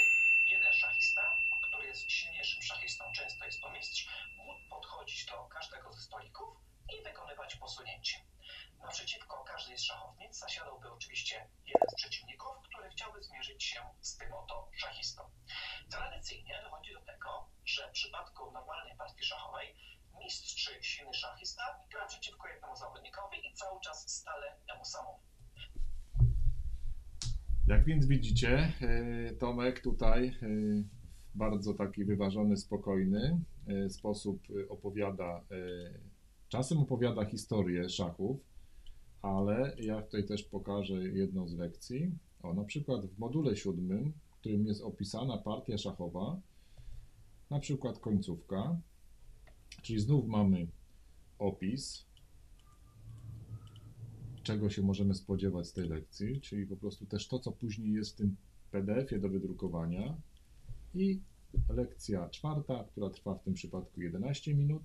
jeden szachista, który jest silniejszym szachistą, często jest to mistrz, mógł podchodzić do każdego ze stolików i wykonywać posunięcie. Naprzeciwko każdej z szachownic zasiadałby oczywiście jeden z przeciwników, który chciałby zmierzyć się z tym oto szachistą. Tradycyjnie dochodzi do tego, że w przypadku normalnej partii szachowej mistrz czy silny szachista gra przeciwko jednemu zawodnikowi i cały czas stale temu samemu. Jak więc widzicie, Tomek tutaj w bardzo taki wyważony, spokojny sposób opowiada, czasem opowiada historię szachów, ale ja tutaj też pokażę jedną z lekcji. Na przykład w module 7, w którym jest opisana partia szachowa, na przykład końcówka. Czyli znów mamy opis, czego się możemy spodziewać z tej lekcji, czyli po prostu też to, co później jest w tym PDF-ie do wydrukowania. I lekcja 4, która trwa w tym przypadku 11 minut.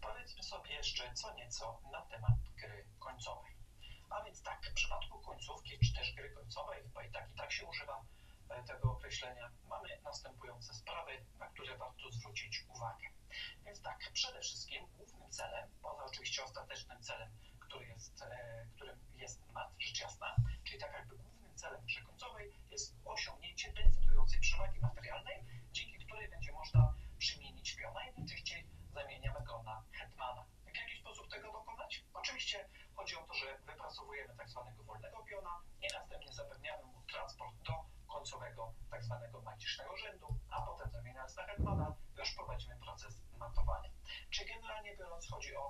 Powiedzmy sobie jeszcze co nieco na temat gry końcowej. A więc tak, w przypadku końcówki, czy też gry końcowej, chyba i tak się używa tego określenia, mamy następujące sprawy, na które warto zwrócić uwagę. Więc tak, przede wszystkim głównym celem, poza oczywiście ostatecznym celem, którym jest mat rzecz jasna. Czyli tak jakby głównym celem grze końcowej jest osiągnięcie decydującej przewagi materialnej, dzięki której będzie można przymienić piona. Najczęściej zamieniamy go na hetmana. Jak w jakiś sposób tego dokonać? Oczywiście chodzi o to, że wypracowujemy tak zwanego wolnego piona i następnie zapewniamy mu transport do końcowego tak zwanego magicznego rzędu, a potem zamieniając na hetmana już prowadzimy proces matowania. Czy generalnie biorąc chodzi o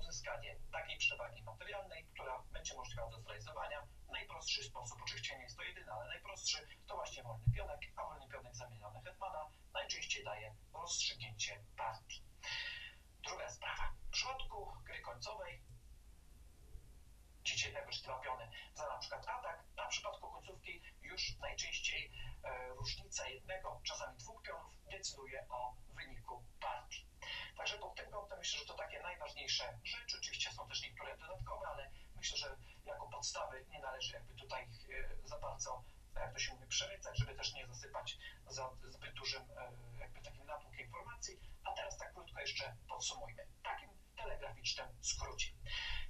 uzyskanie takiej przewagi materialnej, która będzie możliwa do zrealizowania. Najprostszy sposób, oczywiście nie jest to jedyny, ale najprostszy to właśnie wolny pionek, a wolny pionek zamieniony hetmana najczęściej daje rozstrzygnięcie partii. Druga sprawa. W przypadku gry końcowej widzicie tego, czy dwa piony za na przykład atak, a w przypadku końcówki już najczęściej różnica jednego, czasami dwóch pionów decyduje o wyniku partii. Także pod tym kątem myślę, że to takie najważniejsze rzeczy. Oczywiście są też niektóre dodatkowe, ale myślę, że jako podstawy nie należy jakby tutaj za bardzo, jak to się mówi, przerycać, żeby też nie zasypać za zbyt dużym jakby takim natłukiem informacji. A teraz tak krótko jeszcze podsumujmy. Takim telegraficznym skrócie.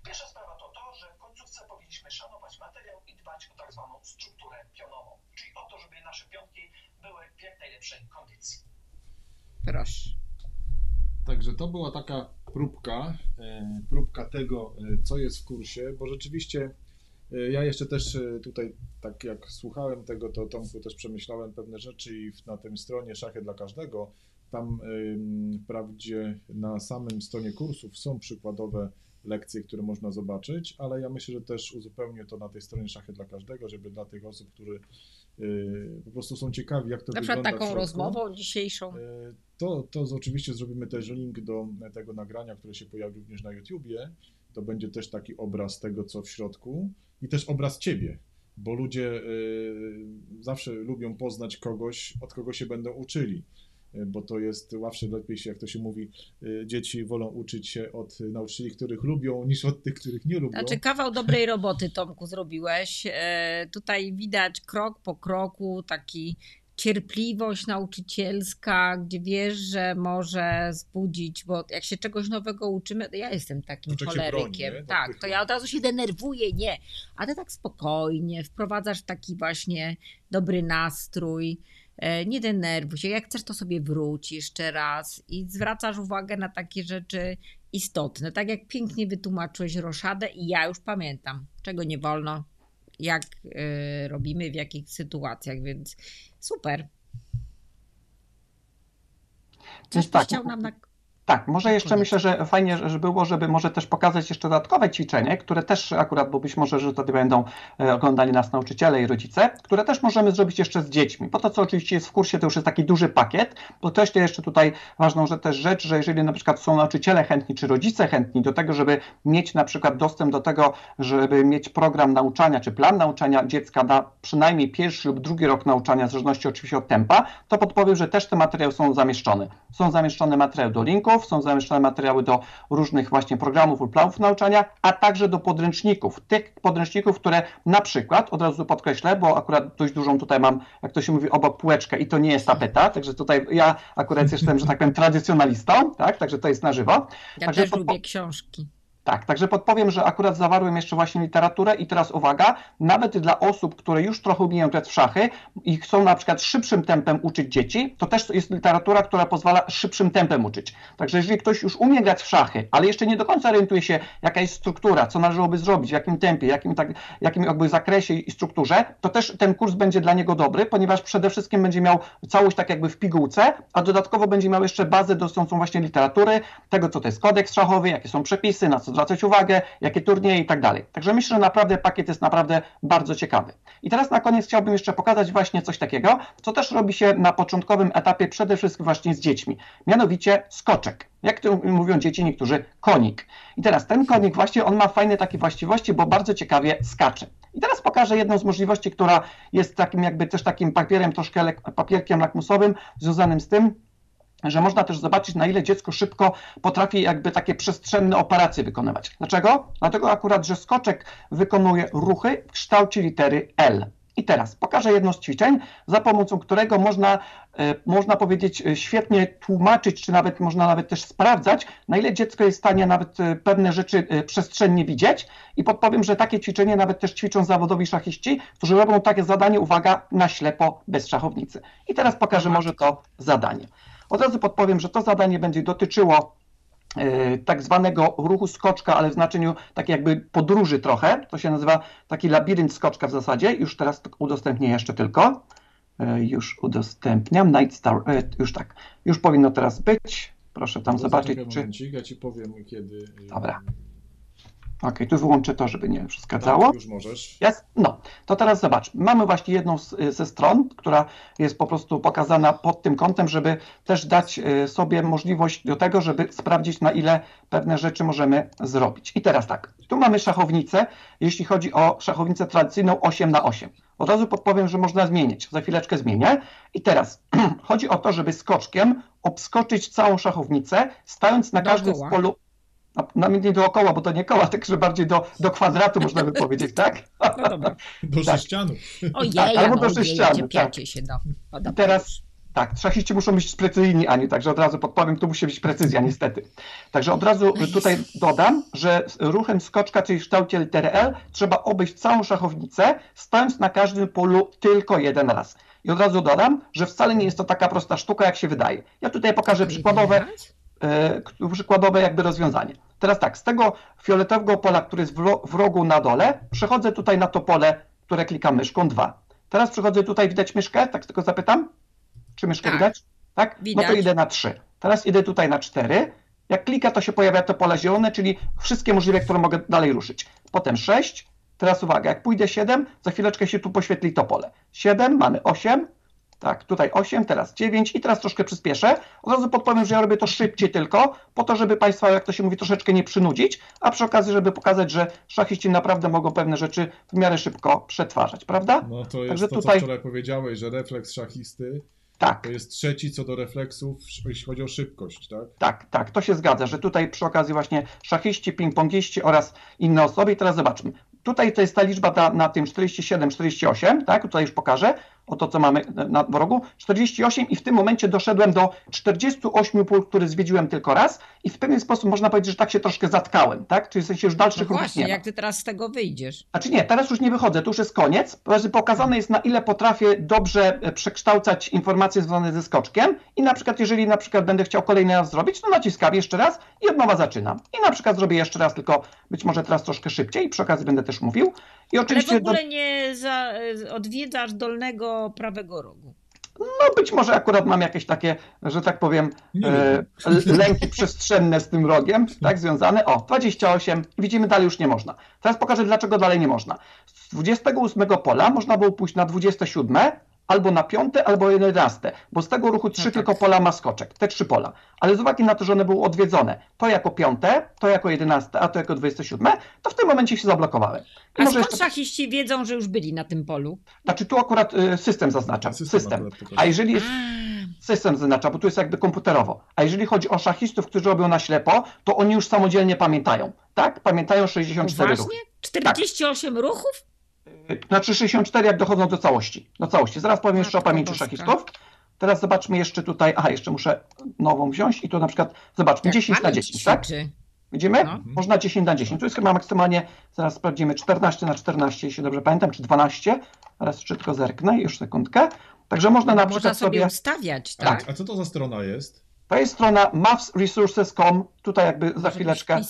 Pierwsza sprawa to to, że w końcówce powinniśmy szanować materiał i dbać o tak zwaną strukturę pionową, czyli o to, żeby nasze pionki były w jak najlepszej kondycji. Proszę. Także to była taka próbka tego, co jest w kursie, bo rzeczywiście ja jeszcze też tutaj, tak jak słuchałem tego, to Tomku też przemyślałem pewne rzeczy i na tej stronie Szachy dla każdego, tam wprawdzie na samym stronie kursów są przykładowe lekcje, które można zobaczyć, ale ja myślę, że też uzupełnię to na tej stronie Szachy dla każdego, żeby dla tych osób, którzy po prostu są ciekawi, jak to na wygląda. Na przykład taką rozmową dzisiejszą. To oczywiście zrobimy też link do tego nagrania, które się pojawi również na YouTubie. To będzie też taki obraz tego, co w środku i też obraz ciebie, bo ludzie zawsze lubią poznać kogoś, od kogo się będą uczyli, bo to jest łatwiej, lepiej się, jak to się mówi, dzieci wolą uczyć się od nauczycieli, których lubią, niż od tych, których nie lubią. Znaczy kawał dobrej roboty, Tomku, zrobiłeś. Tutaj widać krok po kroku taki cierpliwość nauczycielska, gdzie wiesz, że może zbudzić, bo jak się czegoś nowego uczymy, to ja jestem takim cholerykiem. Broni, tak, to ja od razu się denerwuję, nie. A ty tak spokojnie wprowadzasz taki właśnie dobry nastrój. Nie denerwuj się, jak chcesz, to sobie wróć jeszcze raz i zwracasz uwagę na takie rzeczy istotne. Tak jak pięknie wytłumaczyłeś roszadę i ja już pamiętam, czego nie wolno, jak robimy, w jakich sytuacjach, więc super. Coś tak, chciał nam na... Tak, może jeszcze myślę, że fajnie że było, żeby może też pokazać jeszcze dodatkowe ćwiczenie, które też akurat, bo być może, że wtedy będą oglądali nas nauczyciele i rodzice, które też możemy zrobić jeszcze z dziećmi. Bo to, co oczywiście jest w kursie, to już jest taki duży pakiet, bo też jeszcze tutaj ważną rzecz, że jeżeli na przykład są nauczyciele chętni, czy rodzice chętni do tego, żeby mieć na przykład dostęp do tego, żeby mieć program nauczania, czy plan nauczania dziecka na przynajmniej pierwszy lub drugi rok nauczania, w zależności oczywiście od tempa, to podpowiem, że też te materiały są zamieszczone. Są zamieszczone materiały do linków, są zamieszczone materiały do różnych właśnie programów lub planów nauczania, a także do podręczników. Tych podręczników, które na przykład, od razu podkreślę, bo akurat dość dużą tutaj mam, jak to się mówi, obok półeczkę i to nie jest tapeta, także tutaj ja akurat jestem, że tak powiem, tradycjonalistą, tak? Także to jest na żywo. Ja także też lubię książki. Tak, także podpowiem, że akurat zawarłem jeszcze właśnie literaturę i teraz uwaga, nawet dla osób, które już trochę umieją grać w szachy i chcą na przykład szybszym tempem uczyć dzieci, to też jest literatura, która pozwala szybszym tempem uczyć. Także jeżeli ktoś już umie grać w szachy, ale jeszcze nie do końca orientuje się, jaka jest struktura, co należałoby zrobić, w jakim tempie, jakim jakby zakresie i strukturze, to też ten kurs będzie dla niego dobry, ponieważ przede wszystkim będzie miał całość tak jakby w pigułce, a dodatkowo będzie miał jeszcze bazę dotyczącą właśnie literatury, tego co to jest kodeks szachowy, jakie są przepisy, na co zwracać uwagę, jakie turnieje i tak dalej. Także myślę, że naprawdę pakiet jest naprawdę bardzo ciekawy. I teraz na koniec chciałbym jeszcze pokazać właśnie coś takiego, co też robi się na początkowym etapie przede wszystkim właśnie z dziećmi. Mianowicie skoczek. Jak to mówią dzieci, niektórzy konik. I teraz ten konik właśnie, on ma fajne takie właściwości, bo bardzo ciekawie skacze. I teraz pokażę jedną z możliwości, która jest takim jakby też takim papierem, troszkę papierkiem lakmusowym związanym z tym, że można też zobaczyć, na ile dziecko szybko potrafi jakby takie przestrzenne operacje wykonywać. Dlaczego? Dlatego akurat, że skoczek wykonuje ruchy w kształcie litery L. I teraz pokażę jedno z ćwiczeń, za pomocą którego można powiedzieć świetnie tłumaczyć, czy nawet też sprawdzać, na ile dziecko jest w stanie nawet pewne rzeczy przestrzennie widzieć. I podpowiem, że takie ćwiczenie nawet też ćwiczą zawodowi szachiści, którzy robią takie zadanie, uwaga, na ślepo, bez szachownicy. I teraz pokażę może to zadanie. Od razu podpowiem, że to zadanie będzie dotyczyło tak zwanego ruchu skoczka, ale w znaczeniu takiej jakby podróży trochę. To się nazywa taki labirynt skoczka w zasadzie. Już teraz udostępnię jeszcze tylko. Już udostępniam. Nightstar, już tak. Już powinno teraz być. Proszę tam zobaczyć, czy... Ja ci powiem, kiedy... Dobra. OK, tu wyłączę to, żeby nie przeszkadzało. Tak, już możesz. Jest? No, to teraz zobacz. Mamy właśnie jedną ze stron, która jest po prostu pokazana pod tym kątem, żeby też dać sobie możliwość do tego, żeby sprawdzić, na ile pewne rzeczy możemy zrobić. I teraz tak, tu mamy szachownicę, jeśli chodzi o szachownicę tradycyjną 8 na 8. Od razu podpowiem, że można zmienić. Za chwileczkę zmienię. I teraz chodzi o to, żeby skoczkiem obskoczyć całą szachownicę, stając na każdym z polu... Nawet nie dookoła, bo to nie koła, także bardziej do kwadratu można by powiedzieć, tak? No dobra. Do sześcianu. Ojej, albo do sześcianu. Teraz tak, szachiści muszą być precyzyjni, Aniu, także od razu podpowiem, tu musi być precyzja niestety. Także od razu tutaj dodam, że ruchem skoczka, czyli w kształcie litery L, trzeba obejść całą szachownicę, stając na każdym polu tylko jeden raz. I od razu dodam, że wcale nie jest to taka prosta sztuka, jak się wydaje. Ja tutaj pokażę przykładowe jakby rozwiązanie. Teraz tak, z tego fioletowego pola, który jest w rogu na dole, przechodzę tutaj na to pole, które klikam myszką 2. Teraz przechodzę tutaj, widać myszkę? Tak tylko zapytam? Czy myszkę widać? Tak? Widać. No to idę na 3. Teraz idę tutaj na 4. Jak klika, to się pojawia to pole zielone, czyli wszystkie możliwe, które mogę dalej ruszyć. Potem 6. Teraz uwaga, jak pójdę 7, za chwileczkę się tu poświetli to pole. 7, mamy 8. Tak, tutaj 8, teraz 9 i teraz troszkę przyspieszę. Od razu podpowiem, że ja robię to szybciej tylko, po to, żeby Państwa, jak to się mówi, troszeczkę nie przynudzić, a przy okazji, żeby pokazać, że szachiści naprawdę mogą pewne rzeczy w miarę szybko przetwarzać, prawda? No to jest także to, tutaj... co wczoraj powiedziałeś, że refleks szachisty tak. To jest trzeci co do refleksów, jeśli chodzi o szybkość, tak? Tak, tak, to się zgadza, że tutaj przy okazji właśnie szachiści, ping-pongiści oraz inne osoby. I teraz zobaczmy. Tutaj to jest ta liczba na tym 47, 48, tak? Tutaj już pokażę, oto co mamy na rogu, 48 i w tym momencie doszedłem do 48 pól, który zwiedziłem tylko raz i w pewien sposób można powiedzieć, że tak się troszkę zatkałem, tak? Czyli w sensie już dalszych ruchów nie ma. No właśnie, jak ty teraz z tego wyjdziesz? Znaczy nie, teraz już nie wychodzę, to już jest koniec. Pokazane jest, na ile potrafię dobrze przekształcać informacje związane ze skoczkiem i na przykład, jeżeli na przykład będę chciał kolejny raz zrobić, to naciskam jeszcze raz i od nowa zaczynam. I na przykład zrobię jeszcze raz, tylko być może teraz troszkę szybciej i przy okazji będę też mówił. I oczywiście ale w ogóle nie odwiedzasz dolnego prawego rogu. No być może akurat mam jakieś takie, że tak powiem, lęki przestrzenne z tym rogiem, tak, związane. O, 28, widzimy, dalej już nie można. Teraz pokażę, dlaczego dalej nie można. Z 28 pola można było pójść na 27, albo na 5, albo 11, bo z tego ruchu 3 no tak. Tylko pola ma skoczek, te 3 pola. Ale z uwagi na to, że one były odwiedzone, to jako 5, to jako 11, a to jako 27, to w tym momencie się zablokowałem. I a skąd szachiści jeszcze... wiedzą, że już byli na tym polu? Znaczy tu akurat system zaznacza. System. A jeżeli jest... System zaznacza, bo tu jest jakby komputerowo. A jeżeli chodzi o szachistów, którzy robią na ślepo, to oni już samodzielnie pamiętają. Tak? Pamiętają 64 ruchy. Właśnie? 48 tak. Ruchów? Znaczy 64, jak dochodzą do całości. Zaraz powiem jeszcze o pamięci szachistów. Teraz zobaczmy jeszcze tutaj. Aha, jeszcze muszę nową wziąć i tu na przykład zobaczmy, 10 na 10, tak? Widzimy? No. Można 10 na 10. Tu jest chyba maksymalnie, zaraz sprawdzimy, 14 na 14, jeśli dobrze pamiętam, czy 12. Teraz szybko zerknę, już sekundkę. Także można na przykład można sobie ustawiać, tak? A co to za strona jest? To jest strona mathsresources.com, tutaj jakby za chwileczkę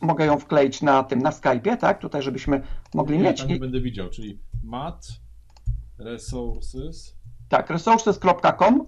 mogę ją wkleić na tym, na Skype'ie, tak? Tutaj żebyśmy mogli mieć. Ja tam nie będę widział, czyli mathsresources. Tak, resources.com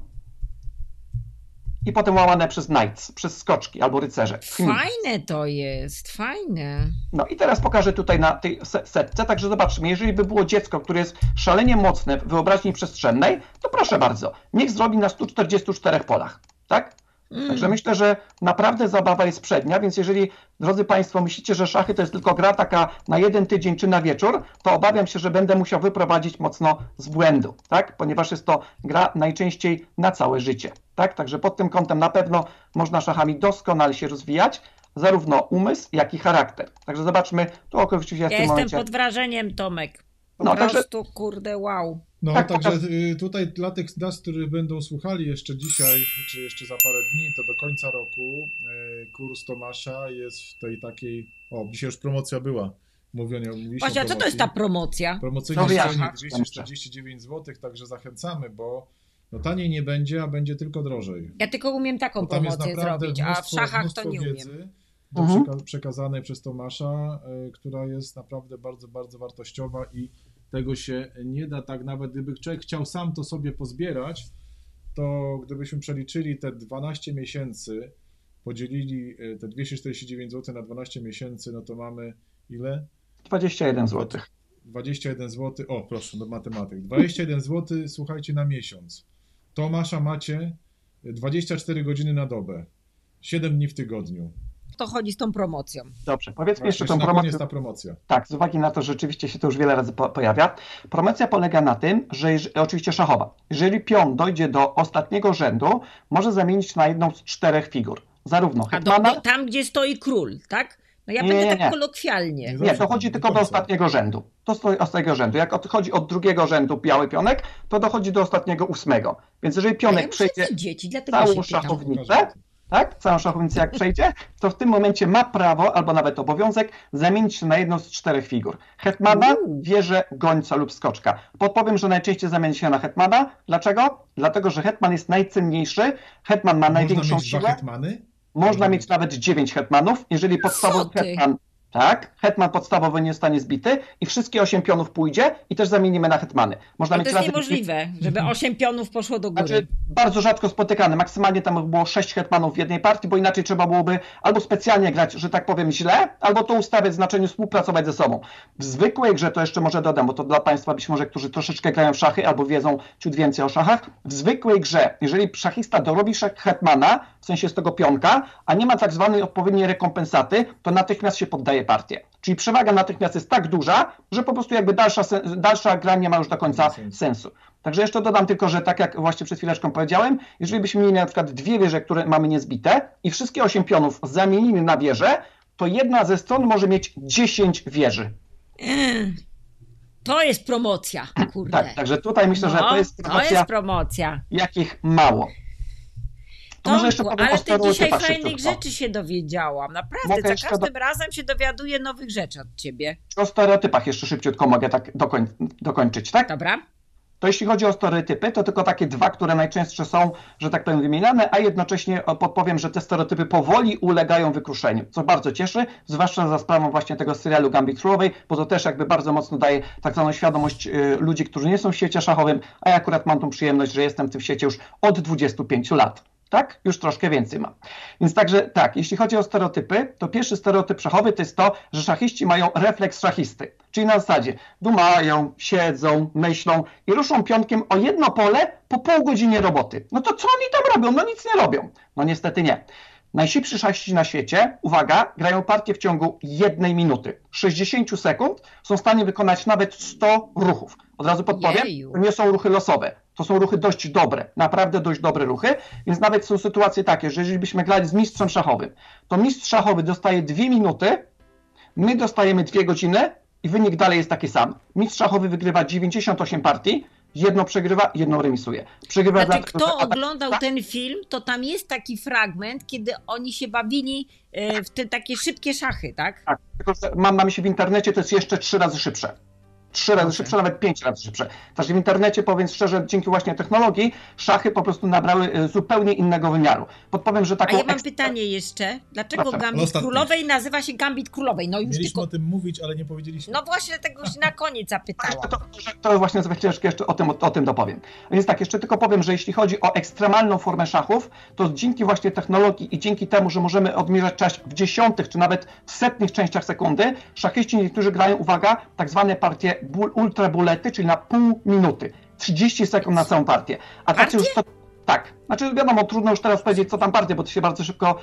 i potem łamane przez knights, przez skoczki albo rycerze. Fajne to jest, fajne. No i teraz pokażę tutaj na tej setce, także zobaczmy, jeżeli by było dziecko, które jest szalenie mocne w wyobraźni przestrzennej, to proszę bardzo, niech zrobi na 144 polach, tak? Także myślę, że naprawdę zabawa jest przednia, więc jeżeli, drodzy Państwo, myślicie, że szachy to jest tylko gra taka na jeden tydzień czy na wieczór, to obawiam się, że będę musiał wyprowadzić mocno z błędu, tak? Ponieważ jest to gra najczęściej na całe życie. Tak? Także pod tym kątem na pewno można szachami doskonale się rozwijać, zarówno umysł, jak i charakter. Także zobaczmy, tu oczywiście jest w tym momencie... Ja jestem pod wrażeniem, Tomek. Po prostu, kurde, wow. No, także tutaj dla tych z nas, którzy będą słuchali jeszcze dzisiaj, czy jeszcze za parę dni, to do końca roku kurs Tomasza jest w tej takiej... O, dzisiaj już promocja była. Właśnie, co to jest ta promocja? Promocyjna 249 zł, także zachęcamy, bo no taniej nie będzie, a będzie tylko drożej. Ja tylko umiem taką promocję zrobić, a w szachach to nie umiem. Przekazanej przez Tomasza, która jest naprawdę bardzo, bardzo wartościowa i tego się nie da tak, nawet gdyby człowiek chciał sam to sobie pozbierać, to gdybyśmy przeliczyli te 12 miesięcy, podzielili te 249 zł na 12 miesięcy, no to mamy ile? 21 zł. 21 zł, o proszę, do matematyk. 21 zł, słuchajcie, na miesiąc. Tomasza macie 24 godziny na dobę, 7 dni w tygodniu. To chodzi z tą promocją. Dobrze, powiedzmy jeszcze tą promocję. Jest ta promocja. Tak, z uwagi na to, że rzeczywiście się to już wiele razy pojawia. Promocja polega na tym, że oczywiście szachowa. Jeżeli pion dojdzie do ostatniego rzędu, może zamienić na jedną z 4 figur. Zarówno hetmana... Tam, gdzie stoi król, tak? No ja będę tak kolokwialnie. Nie, dochodzi tylko do ostatniego rzędu. To stoi ostatniego rzędu. Jak odchodzi od drugiego rzędu biały pionek, to dochodzi do ostatniego 8. Więc jeżeli pionek przejdzie całą szachownicę, tak, całą szachownicę jak przejdzie, to w tym momencie ma prawo, albo nawet obowiązek, zamienić się na jedną z 4 figur. Hetmana, wieżę, gońca lub skoczka. Podpowiem, że najczęściej zamieni się na hetmana. Dlaczego? Dlatego, że hetman jest najcenniejszy, hetman ma największą siłę. Można mieć nawet 9 hetmanów, jeżeli podstawowy hetman, tak, hetman podstawowy nie zostanie zbity i wszystkie 8 pionów pójdzie i też zamienimy na hetmany. Można mieć to jest niemożliwe, żeby 8 pionów poszło do góry. Znaczy, bardzo rzadko spotykane, maksymalnie tam było 6 hetmanów w jednej partii, bo inaczej trzeba byłoby albo specjalnie grać, że tak powiem, źle, albo to ustawiać w znaczeniu współpracować ze sobą. W zwykłej grze, to jeszcze może dodam, bo to dla Państwa być może, którzy troszeczkę grają w szachy albo wiedzą ciut więcej o szachach, w zwykłej grze, jeżeli szachista dorobi hetmana, w sensie z tego pionka, a nie ma tak zwanej odpowiedniej rekompensaty, to natychmiast się poddaje partię. Czyli przewaga natychmiast jest tak duża, że po prostu jakby dalsza gra nie ma już do końca sensu. Także jeszcze dodam tylko, że tak jak właśnie przed chwileczką powiedziałem, jeżeli byśmy mieli na przykład 2 wieże, które mamy niezbite i wszystkie 8 pionów zamienimy na wieżę, to jedna ze stron może mieć 10 wieży. To jest promocja, kurde. Tak, także tutaj myślę, że to jest promocja, jakich mało. Ale ty dzisiaj fajnych rzeczy się dowiedziałam. Naprawdę, za każdym razem się dowiaduję nowych rzeczy od ciebie. O stereotypach jeszcze szybciutko mogę tak dokończyć, tak? Dobra. To jeśli chodzi o stereotypy, to tylko takie 2, które najczęstsze są, że tak powiem, wymieniane, a jednocześnie podpowiem, że te stereotypy powoli ulegają wykruszeniu, co bardzo cieszy, zwłaszcza za sprawą właśnie tego serialu Gambit Królowej, bo to też jakby bardzo mocno daje tak zwaną świadomość ludzi, którzy nie są w świecie szachowym, a ja akurat mam tą przyjemność, że jestem w tym świecie już od 25 lat. Tak? Już troszkę więcej ma. Więc także tak, jeśli chodzi o stereotypy, to pierwszy stereotyp szachowy to jest to, że szachiści mają refleks szachisty. Czyli na zasadzie dumają, siedzą, myślą i ruszą pionkiem o jedno pole po pół godzinie roboty. No to co oni tam robią? No nic nie robią. No niestety nie. Najszybsi szachiści na świecie, uwaga, grają partię w ciągu 1 minuty. 60 sekund są w stanie wykonać nawet 100 ruchów. Od razu podpowiem, to nie są ruchy losowe. To są ruchy dość dobre, naprawdę dość dobre ruchy, więc nawet są sytuacje takie, że jeżeli byśmy grali z mistrzem szachowym, to mistrz szachowy dostaje 2 minuty, my dostajemy 2 godziny i wynik dalej jest taki sam. Mistrz szachowy wygrywa 98 partii, jedno przegrywa, jedno remisuje. Znaczy, kto oglądał ten film, to tam jest taki fragment, kiedy oni się bawili w te takie szybkie szachy, tak? Tak, tylko mamy się w internecie, to jest jeszcze 3 razy szybsze. 3 razy szybsze, nawet 5 razy szybsze. Także w internecie, powiem szczerze, dzięki właśnie technologii, szachy po prostu nabrały zupełnie innego wymiaru. Podpowiem, że taką... A ja mam pytanie jeszcze. Dlaczego Gambit Królowej nazywa się Gambit Królowej? No już mieliśmy o tym mówić, ale nie powiedzieliśmy. No właśnie, tego już na koniec zapytałam. To właśnie jeszcze o tym dopowiem. Więc tak, jeszcze tylko powiem, że jeśli chodzi o ekstremalną formę szachów, to dzięki właśnie technologii i dzięki temu, że możemy odmierzać czas w dziesiątych, czy nawet w setnych częściach sekundy, szachyści niektórzy grają, uwaga, tak zwane partie ultrabulety, czyli na pół minuty. 30 sekund na całą partię. A tak, Znaczy wiadomo, trudno już teraz powiedzieć, co tam partie, bo to się bardzo szybko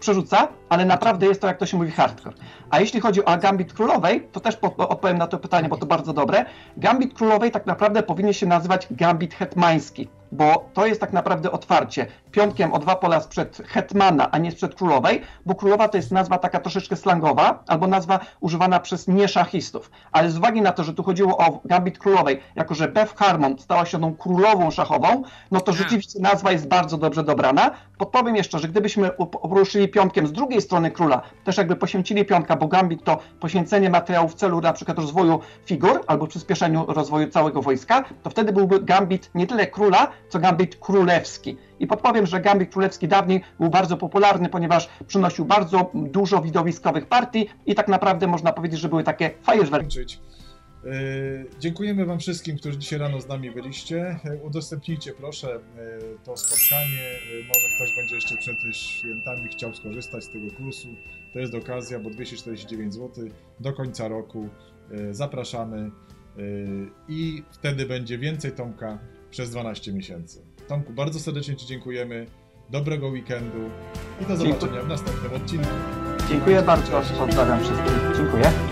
przerzuca, ale naprawdę jest to, jak to się mówi, hardcore. A jeśli chodzi o Gambit Królowej, to też odpowiem na to pytanie, bo to bardzo dobre. Gambit Królowej tak naprawdę powinien się nazywać Gambit Hetmański, bo to jest tak naprawdę otwarcie pionkiem o 2 pola sprzed hetmana, a nie sprzed królowej, bo królowa to jest nazwa taka troszeczkę slangowa, albo nazwa używana przez nieszachistów. Ale z uwagi na to, że tu chodziło o Gambit Królowej, jako że Beth Harmon stała się tą królową szachową, no to rzeczywiście nazwa jest bardzo dobrze dobrana. Podpowiem jeszcze, że gdybyśmy ruszyli pionkiem z drugiej strony króla, też jakby poświęcili pionka, bo gambit to poświęcenie materiału w celu na przykład rozwoju figur albo przyspieszeniu rozwoju całego wojska, to wtedy byłby gambit nie tyle króla, co gambit królewski. I podpowiem, że gambit królewski dawniej był bardzo popularny, ponieważ przynosił bardzo dużo widowiskowych partii i tak naprawdę można powiedzieć, że były takie fajerwerki. Dziękujemy wam wszystkim, którzy dzisiaj rano z nami byliście. Udostępnijcie proszę to spotkanie. Może ktoś będzie jeszcze przed świętami chciał skorzystać z tego kursu. To jest okazja, bo 249 zł do końca roku. Zapraszamy i wtedy będzie więcej Tomka przez 12 miesięcy. Tomku, bardzo serdecznie ci dziękujemy. Dobrego weekendu i do zobaczenia w następnym odcinku. Dziękuję bardzo. Pozdrawiam wszystkich. Dziękuję.